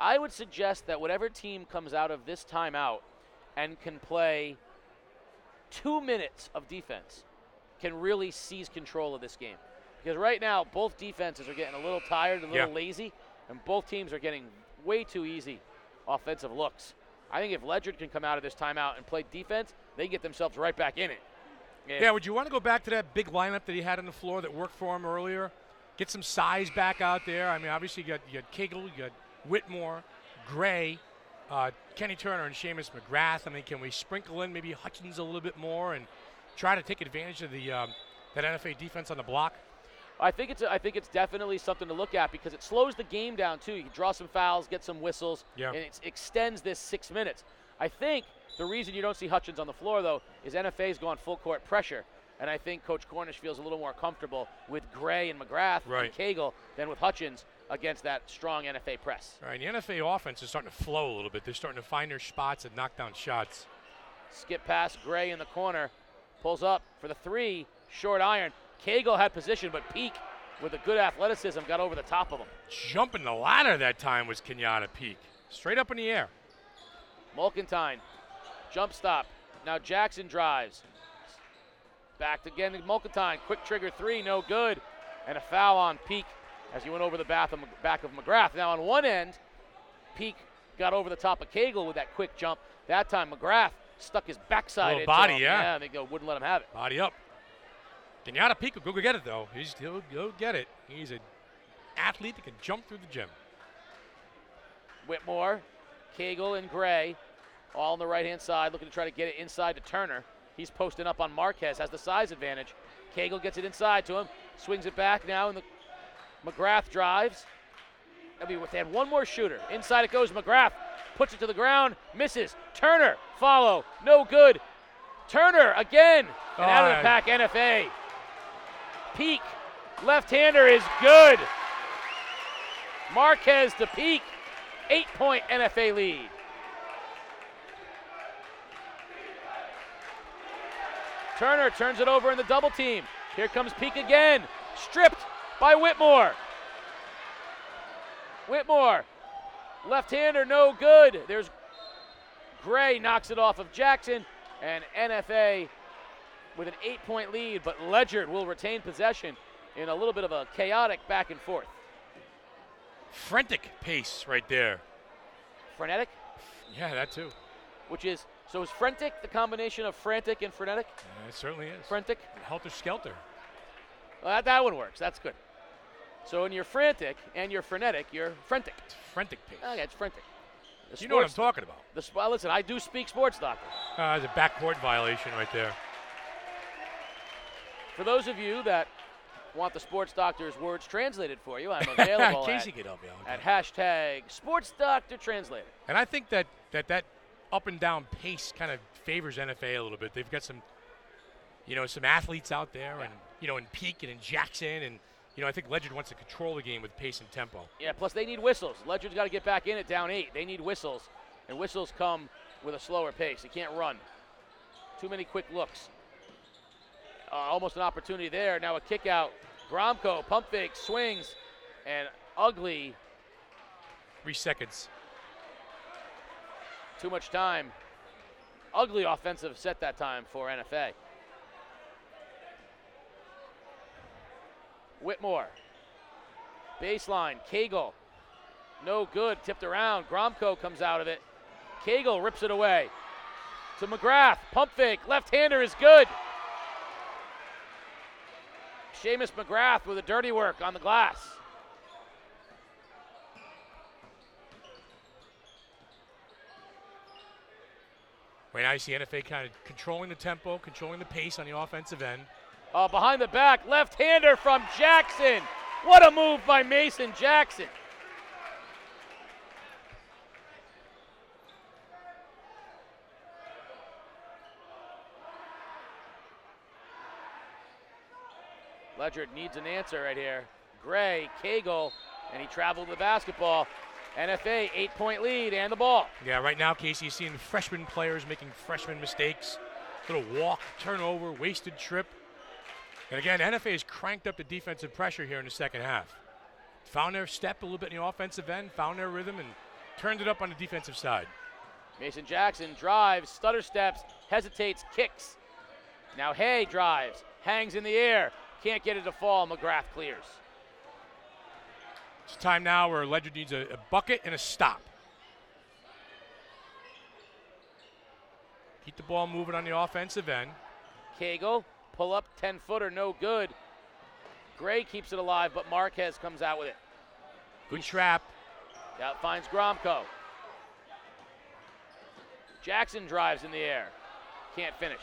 I would suggest that whatever team comes out of this timeout and can play 2 minutes of defense can really seize control of this game. Because right now, both defenses are getting a little tired, a little lazy, and both teams are getting way too easy offensive looks. I think if Ledyard can come out of this timeout and play defense, they get themselves right back in it. And yeah, would you want to go back to that big lineup that he had on the floor that worked for him earlier? Get some size back out there. I mean, obviously you got Cagle, you got Whitmore, Gray, Kenny Turner, and Seamus McGrath. I mean, can we sprinkle in maybe Hutchins a little bit more and try to take advantage of the that NFA defense on the block? I think it's definitely something to look at, because it slows the game down too. You can draw some fouls, get some whistles, and it extends this 6 minutes. I think the reason you don't see Hutchins on the floor, though, is NFA's gone full court pressure, and I think Coach Cornish feels a little more comfortable with Gray and McGrath and Cagle than with Hutchins against that strong NFA press. All right, the NFA offense is starting to flow a little bit. They're starting to find their spots and knock down shots. Skip past Gray in the corner, pulls up for the three, short iron. Cagle had position, but Peak, with a good athleticism, got over the top of him. Jumping the ladder that time was Kenyatta Peak, straight up in the air. Mulkentine, jump stop. Now Jackson drives. Back again to Mulkentine, quick trigger three, no good, and a foul on Peak as he went over the back of McGrath. Now on one end, Peak got over the top of Cagle with that quick jump. That time McGrath stuck his backside into body, him. Yeah, they wouldn't let him have it. Body up. Kenyatta Peak will go get it, though. He'll go get it. He's an athlete that can jump through the gym. Whitmore, Cagle, and Gray all on the right-hand side, looking to try to get it inside to Turner. He's posting up on Marquez, has the size advantage. Cagle gets it inside to him, swings it back now, and McGrath drives. They had one more shooter. Inside it goes. McGrath puts it to the ground, misses. Turner, follow, no good. Turner again, and out of the pack, NFA. Peak, left-hander is good. Marquez to Peak, 8-point NFA lead. Turner turns it over in the double team. Here comes Peak again, stripped by Whitmore. Whitmore, left-hander, no good. There's Gray knocks it off of Jackson, and NFA with an 8-point lead, but Ledyard will retain possession in a little bit of a chaotic back and forth. Frantic pace right there. Frenetic? Yeah, that too. Which is, so is frantic the combination of frantic and frenetic? It certainly is. Frantic? Helter skelter. Well, that one works, that's good. So when you're frantic and you're frenetic, you're frantic. It's frantic pace. Okay, it's frantic. You know what I'm talking about. Well, listen, I do speak sports, doctor. There's a backcourt violation right there. For those of you that want the sports doctor's words translated for you, I'm available at # sports doctor translator. And I think that up and down pace kind of favors NFA a little bit. They've got some athletes out there, yeah. And in Peak and in Jackson, and I think Ledyard wants to control the game with pace and tempo. Yeah, plus they need whistles. Ledyard's got to get back in at down 8. They need whistles, and whistles come with a slower pace. They can't run. Too many quick looks. Almost an opportunity there. Now a kick out. Gromko, pump fake, swings, and ugly. 3 seconds. Too much time. Ugly offensive set that time for NFA. Whitmore, baseline, Cagle, no good, tipped around, Gromko comes out of it, Cagle rips it away to McGrath, pump fake, left-hander is good. Seamus McGrath with a dirty work on the glass. Right now you see NFA kind of controlling the tempo, controlling the pace on the offensive end. Behind the back, left-hander from Jackson. What a move by Mason Jackson. Ledyard needs an answer right here. Gray, Cagle, and he traveled the basketball. NFA, 8-point lead and the ball. Yeah, right now, Casey, you're seeing freshman players making freshman mistakes. Little walk, turnover, wasted trip. And again, NFA has cranked up the defensive pressure here in the second half. Found their step a little bit in the offensive end, found their rhythm, and turned it up on the defensive side. Mason Jackson drives, stutter steps, hesitates, kicks. Now Hay drives, hangs in the air, can't get it to fall, McGrath clears. It's time now where Ledyard needs a bucket and a stop. Keep the ball moving on the offensive end. Cagle. Pull up, 10-footer, no good. Gray keeps it alive, but Marquez comes out with it. Good trap. Out finds Gromko. Jackson drives in the air. Can't finish.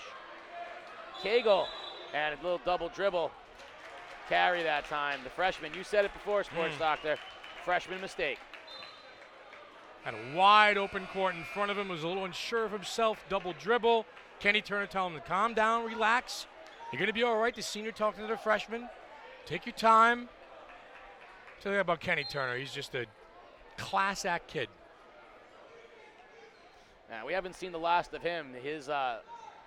Cagle, and a little double dribble. Carry that time. The freshman, you said it before, sports doctor. Freshman mistake. Had a wide open court in front of him. Was a little unsure of himself. Double dribble. Kenny Turner telling him to calm down, relax. You're going to be all right. The senior talking to the freshman. Take your time. Tell you about Kenny Turner. He's just a class act kid. Now, we haven't seen the last of him. His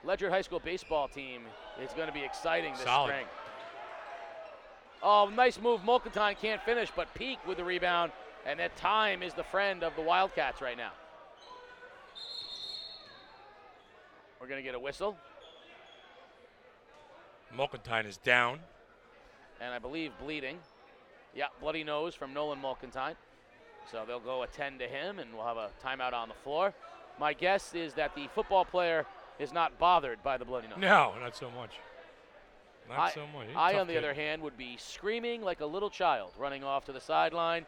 Ledyard High School baseball team is going to be exciting this spring. Oh, nice move. Mulkentine can't finish, but Peak with the rebound. And that time is the friend of the Wildcats right now. We're going to get a whistle. Mulkentine is down. And I believe bleeding. Yeah, bloody nose from Nolan Mulkentine. So they'll go attend to him, and we'll have a timeout on the floor. My guess is that the football player is not bothered by the bloody nose. No, not so much. Not so much. I, on the other hand, would be screaming like a little child running off to the sideline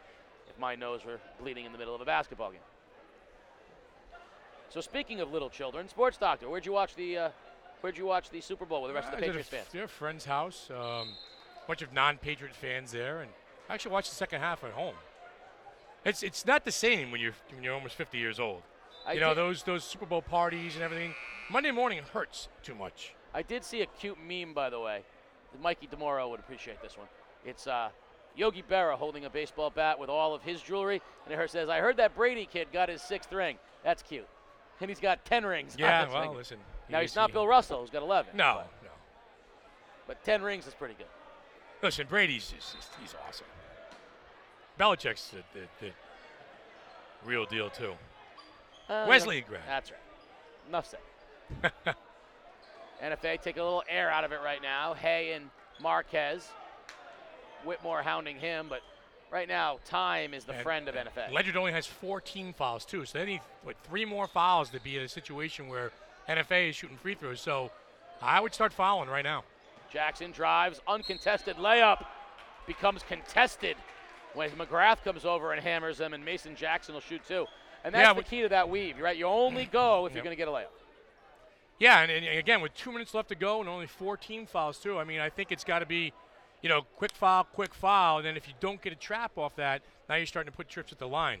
if my nose were bleeding in the middle of a basketball game. So speaking of little children, sports doctor, where'd you watch the Super Bowl with the rest of the Patriots fans? At a friend's house, bunch of non-Patriot fans there, and I actually watched the second half at home. It's not the same when you're almost 50 years old. Those Super Bowl parties and everything. Monday morning hurts too much. I did see a cute meme, by the way. Mikey DeMauro would appreciate this one. It's Yogi Berra holding a baseball bat with all of his jewelry, and it says, "I heard that Brady kid got his 6th ring." That's cute. And he's got 10 rings. Yeah, well, listen. Now, he's not Bill Russell, who's got 11. No. But 10 rings is pretty good. Listen, Brady's he's awesome. Belichick's the real deal, too. Wesley Graham. That's right. Enough said. NFA taking a little air out of it right now. Hay and Marquez. Whitmore hounding him, but right now time is the friend of NFA. Ledyard only has 14 fouls too, so they need three more fouls to be in a situation where NFA is shooting free throws. So I would start fouling right now. Jackson drives, uncontested layup, becomes contested when McGrath comes over and hammers him, and Mason Jackson will shoot too. And that's the key to that weave, right? You only go if you're going to get a layup. Yeah, and again, with 2 minutes left to go and only 14 fouls too, I mean, I think it's got to be, you know, quick foul, and then if you don't get a trap off that, now you're starting to put trips at the line.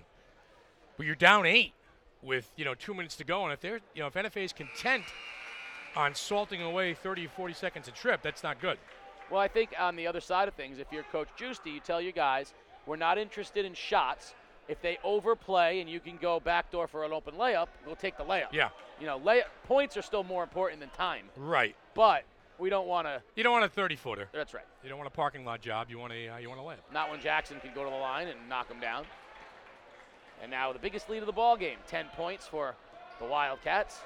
But you're down 8 with, 2 minutes to go, and if they're, if NFA is content on salting away 30, 40 seconds a trip, that's not good. Well, I think on the other side of things, if you're Coach Giusti, you tell your guys, we're not interested in shots. If they overplay and you can go backdoor for an open layup, we'll take the layup. Yeah. Points are still more important than time. Right. But we don't want to. You don't want a 30-footer. That's right. You don't want a parking lot job. You want a layup. Not when Jackson can go to the line and knock him down. And now the biggest lead of the ball game, 10 points for the Wildcats.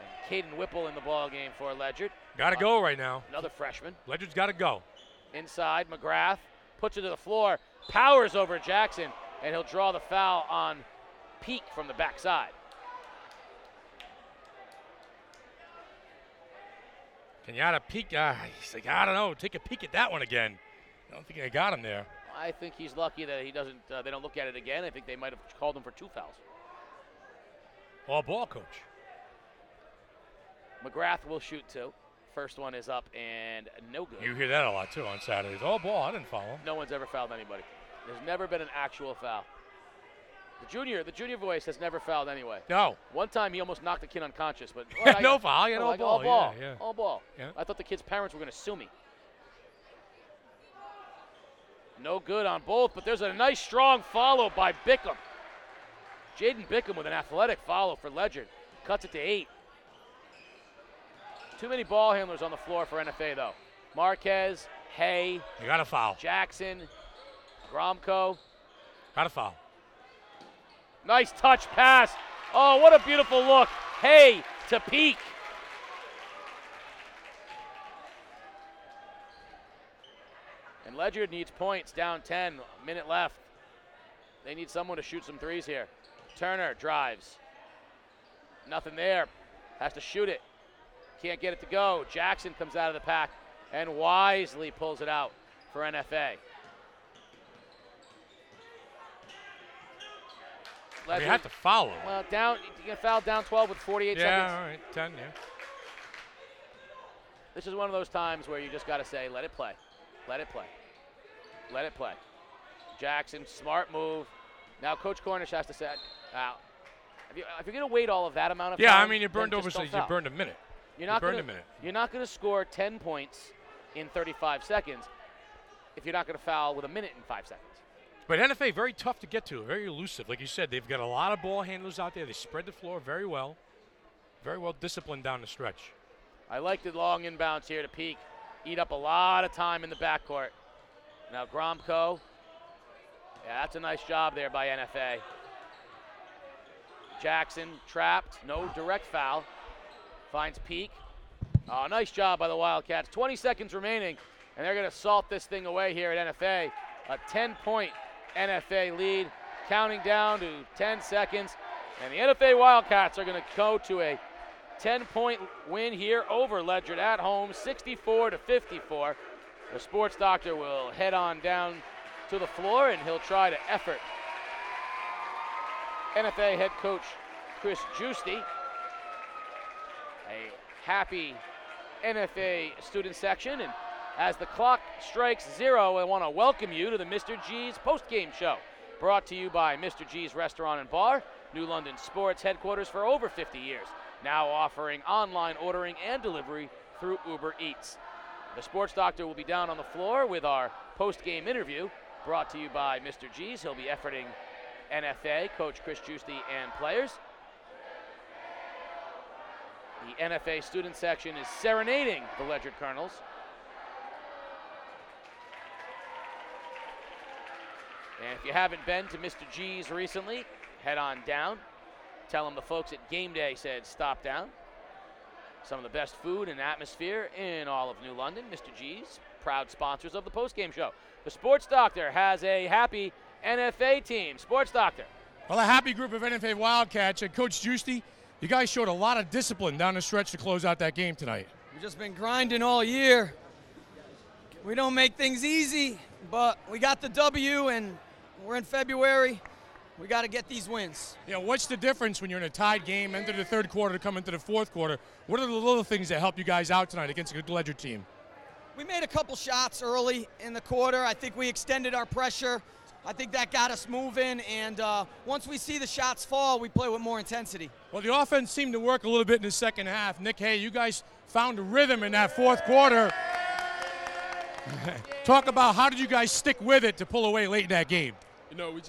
And Caden Whipple in the ball game for Ledyard. Got to go right now. Another freshman. Ledyard's got to go. Inside, McGrath puts it to the floor, powers over Jackson, and he'll draw the foul on Peak from the backside. Kenyatta Peak, he's like, I don't know, take a peek at that one again. I don't think they got him there. I think he's lucky that he doesn't. They don't look at it again. I think they might have called him for 2 fouls. All ball, coach. McGrath will shoot 2. First one is up and no good. You hear that a lot, too, on Saturdays. All ball, I didn't foul him. No one's ever fouled anybody. There's never been an actual foul. The junior voice has never fouled anyway. No. One time he almost knocked the kid unconscious, but no foul. Yeah, all ball. All ball. Yeah. I thought the kid's parents were going to sue me. No good on both, but there's a nice strong follow by Bickham. Jaden Bickham with an athletic follow for Ledyard. Cuts it to 8. Too many ball handlers on the floor for NFA though. Marquez, Hay. You got a foul. Jackson. Gromko. Got a foul. Nice touch pass. Oh, what a beautiful look. Hay to Peak. And Ledyard needs points, down 10, a minute left. They need someone to shoot some threes here. Turner drives. Nothing there. Has to shoot it. Can't get it to go. Jackson comes out of the pack and wisely pulls it out for NFA. Ledyard, you have to foul him. Well, down, you can foul down 12 with 48 seconds. Yeah, all right, 10, yeah. This is one of those times where you just got to say, let it play, let it play, let it play. Jackson, smart move. Now Coach Cornish has to say, if you're going to wait all of that amount of time. Yeah, I mean, you burned a minute. You're not going to score 10 points in 35 seconds if you're not going to foul with a minute and 5 seconds. But NFA, very tough to get to, very elusive. Like you said, they've got a lot of ball handlers out there. They spread the floor very well disciplined down the stretch. I like the long inbounds here to Peak. Eat up a lot of time in the backcourt. Now Gromko. Yeah, that's a nice job there by NFA. Jackson trapped, no direct foul. Finds Peak. Oh, nice job by the Wildcats. 20 seconds remaining, and they're going to salt this thing away here at NFA. A 10-point NFA lead, counting down to 10 seconds, and the NFA Wildcats are going to go to a 10-point win here over Ledyard at home, 64-54. The sports doctor will head on down to the floor, and he'll try to effort NFA head coach Chris Giusti. A happy NFA student section, and as the clock strikes 0, I want to welcome you to the Mr. G's postgame show, brought to you by Mr. G's Restaurant and Bar, New London sports headquarters for over 50 years, now offering online ordering and delivery through Uber Eats. The sports doctor will be down on the floor with our postgame interview, brought to you by Mr. G's. He'll be efforting NFA, Coach Chris Giusti, and players. The NFA student section is serenading the Ledyard Colonels. And if you haven't been to Mr. G's recently, head on down. Tell them the folks at Game Day said stop down. Some of the best food and atmosphere in all of New London. Mr. G's, proud sponsors of the postgame show. The Sports Doctor has a happy NFA team. Sports Doctor. Well, a happy group of NFA Wildcats. And Coach Giusti, you guys showed a lot of discipline down the stretch to close out that game tonight. We've just been grinding all year. We don't make things easy, but we got the W, and we're in February. We got to get these wins. Yeah, what's the difference when you're in a tied game, enter the third quarter, come into the fourth quarter? What are the little things that help you guys out tonight against a good Ledyard team? We made a couple shots early in the quarter. I think we extended our pressure. I think that got us moving, and once we see the shots fall, we play with more intensity. Well, the offense seemed to work a little bit in the second half. Nick Hay, you guys found a rhythm in that fourth quarter. Talk about how did you guys stick with it to pull away late in that game? You know, we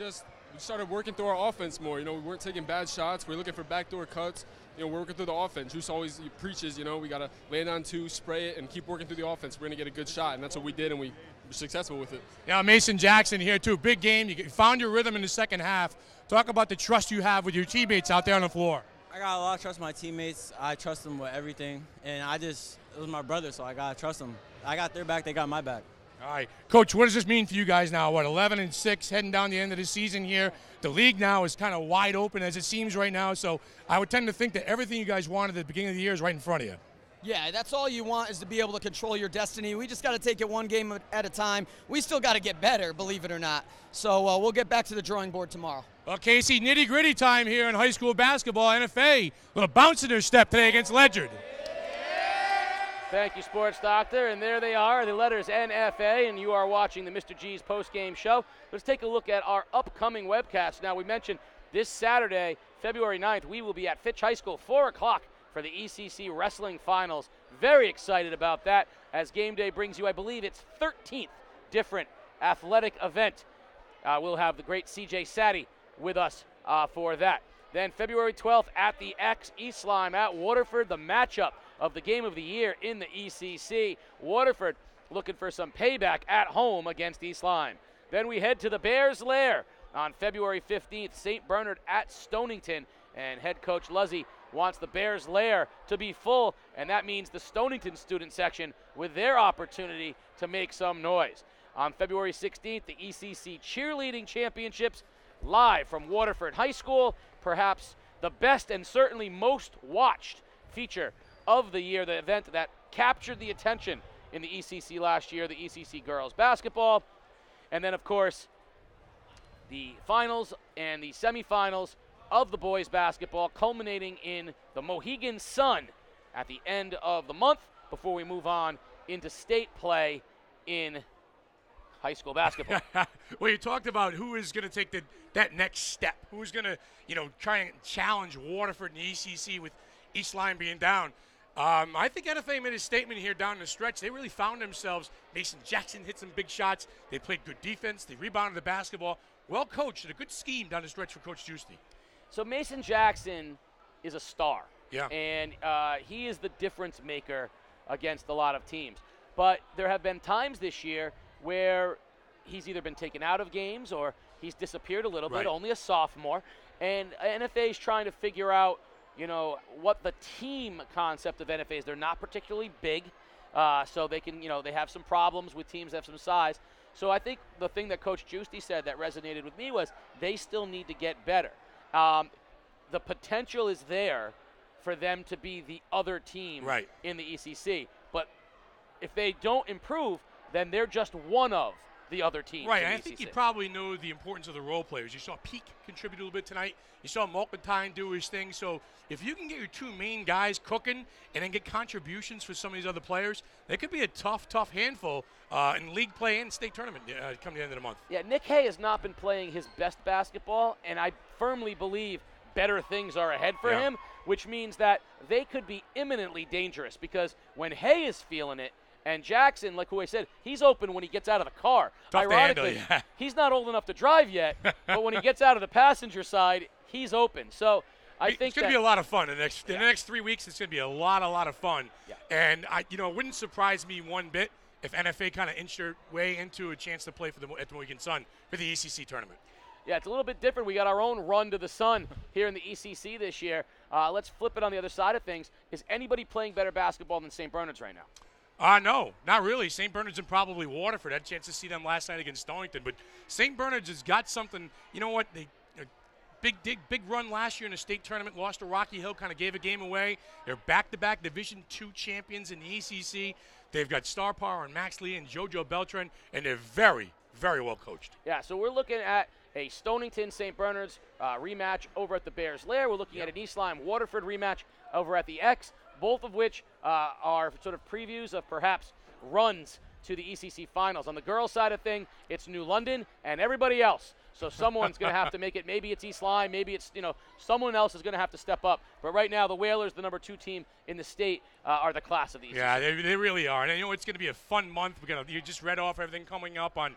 started working through our offense more. You know, we weren't taking bad shots. We were looking for backdoor cuts. You know, we're working through the offense. Juice always preaches, you know, we got to land on two, spray it, and keep working through the offense. We're going to get a good shot, and that's what we did, and we were successful with it. Now, Mason Jackson here, too. Big game. You found your rhythm in the second half. Talk about the trust you have with your teammates out there on the floor. I got a lot of trust in my teammates. I trust them with everything, and it was my brother, so I got to trust them. I got their back. They got my back. All right. Coach, what does this mean for you guys now? What, 11-6, heading down the end of the season here? The league now is kind of wide open as it seems right now, so I would tend to think that everything you guys wanted at the beginning of the year is right in front of you. Yeah, that's all you want is to be able to control your destiny. We just got to take it one game at a time. We still got to get better, believe it or not. So we'll get back to the drawing board tomorrow. Well, Casey, nitty-gritty time here in high school basketball. NFA, a little bounce in their step today against Ledyard. Thank you, Sports Doctor. And there they are, the letters NFA, and you are watching the Mr. G's postgame show. Let's take a look at our upcoming webcasts. Now, we mentioned this Saturday, February 9th, we will be at Fitch High School, 4 o'clock for the ECC Wrestling Finals. Very excited about that as Game Day brings you, I believe, its 13th different athletic event. We'll have the great CJ Satty with us for that. Then February 12th at the X, East Lyme at Waterford, the matchup of the game of the year in the ECC. Waterford looking for some payback at home against East Lyme. Then we head to the Bears' Lair on February 15th, St. Bernard at Stonington, and head coach Luzzi wants the Bears' Lair to be full, and that means the Stonington student section with their opportunity to make some noise. On February 16th, the ECC Cheerleading Championships live from Waterford High School, perhaps the best and certainly most watched feature of the year, the event that captured the attention in the ECC last year, the ECC girls basketball. And then, of course, the finals and the semifinals of the boys basketball, culminating in the Mohegan Sun at the end of the month before we move on into state play in high school basketball. Well, you talked about who is going to take that next step, who's going to, you know, try and challenge Waterford and the ECC with East Lyme being down. I think NFA made a statement here down the stretch. They really found themselves. Mason Jackson hit some big shots. They played good defense. They rebounded the basketball. Well coached, and a good scheme down the stretch for Coach Giusti. So Mason Jackson is a star. Yeah. And he is the difference maker against a lot of teams. But there have been times this year where he's either been taken out of games or he's disappeared a little bit, only a sophomore. And NFA is trying to figure out, you know, what the team concept of NFA is. They're not particularly big, so they can, you know, they have some problems with teams that have some size. So I think the thing that Coach Giusti said that resonated with me was they still need to get better. The potential is there for them to be the other team in the ECC. But if they don't improve, then they're just one of the other teams. Right, and I think you probably know the importance of the role players. You saw Peak contribute a little bit tonight. You saw Mulkentine do his thing. So if you can get your two main guys cooking and then get contributions for some of these other players, they could be a tough, tough handful in league play and state tournament come the end of the month. Yeah, Nick Hay has not been playing his best basketball, and I firmly believe better things are ahead for him, which means that they could be imminently dangerous because when Hay is feeling it, and Jackson, like who I said, he's open when he gets out of the car. Tough ironically, to handle, he's not old enough to drive yet, but when he gets out of the passenger side, he's open. So I think it's going to be a lot of fun. The next 3 weeks, it's going to be a lot of fun. Yeah. And, it wouldn't surprise me one bit if NFA kind of inched their way into a chance to play at the Mohegan Sun for the ECC tournament. Yeah, it's a little bit different. We got our own run to the sun here in the ECC this year. Let's flip it on the other side of things. Is anybody playing better basketball than St. Bernard's right now? No, not really. St. Bernard's and probably Waterford. I had a chance to see them last night against Stonington. But St. Bernard's has got something. You know what? They big run last year in the state tournament, lost to Rocky Hill, kind of gave a game away. They're back-to-back Division II champions in the ECC. They've got star power and Max Lee and JoJo Beltran, and they're very, very well coached. Yeah, so we're looking at a Stonington-St. Bernard's rematch over at the Bears Lair. We're looking at an East Lyme Waterford rematch over at the X, both of which are sort of previews of perhaps runs to the ECC Finals. On the girls' side of thing, it's New London and everybody else. So someone's going to have to make it. Maybe it's East Lyme. Maybe it's, someone else is going to have to step up. But right now, the Whalers, the number 2 team in the state, are the class of the ECC. Yeah, they really are. And, it's going to be a fun month. You just read off everything coming up on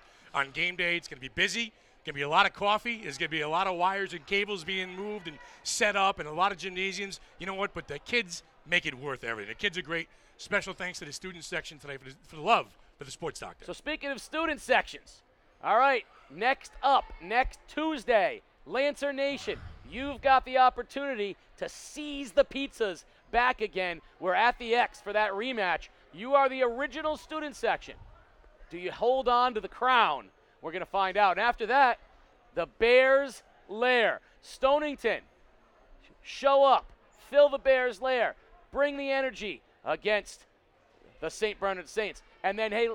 game day. It's going to be busy. Going to be a lot of coffee. There's going to be a lot of wires and cables being moved and set up and a lot of gymnasiums. You know what? But the kids make it worth everything. The kids are great. Special thanks to the student section today for the love for the sports doctor. So speaking of student sections, all right, next up, next Tuesday, Lancer Nation, you've got the opportunity to seize the pizzas back again. We're at the X for that rematch. You are the original student section. Do you hold on to the crown? We're going to find out. And after that, the Bears Lair. Stonington, show up, fill the Bears Lair, bring the energy against the St. Bernard Saints. And then, hey,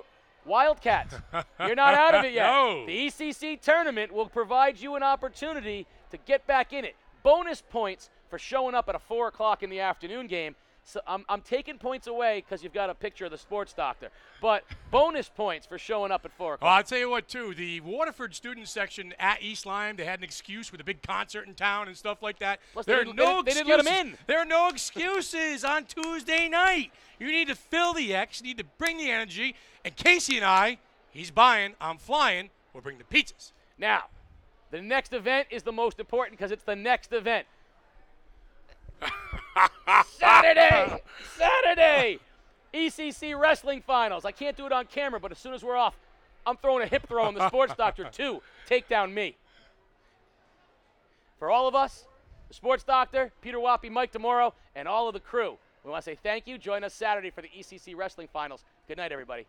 Wildcats, you're not out of it yet. No. The ECC tournament will provide you an opportunity to get back in it. Bonus points for showing up at a 4 o'clock in the afternoon game. So I'm taking points away because you've got a picture of the sports doctor. But bonus points for showing up at 4 o'clock. Well, I'll tell you what, too. The Waterford student section at East Lyme, they had an excuse with a big concert in town and stuff like that. Plus, they didn't let them in. There are no excuses on Tuesday night. You need to fill the X. You need to bring the energy. And Casey and I, he's buying, I'm flying, we'll bring the pizzas. Now, the next event is the most important because it's the next event. Saturday, ECC Wrestling Finals. I can't do it on camera, but as soon as we're off, I'm throwing a hip throw on the sports doctor to take down me. For all of us, the sports doctor, Peter Wappy, Mike DeMauro, and all of the crew, we want to say thank you. Join us Saturday for the ECC Wrestling Finals. Good night, everybody.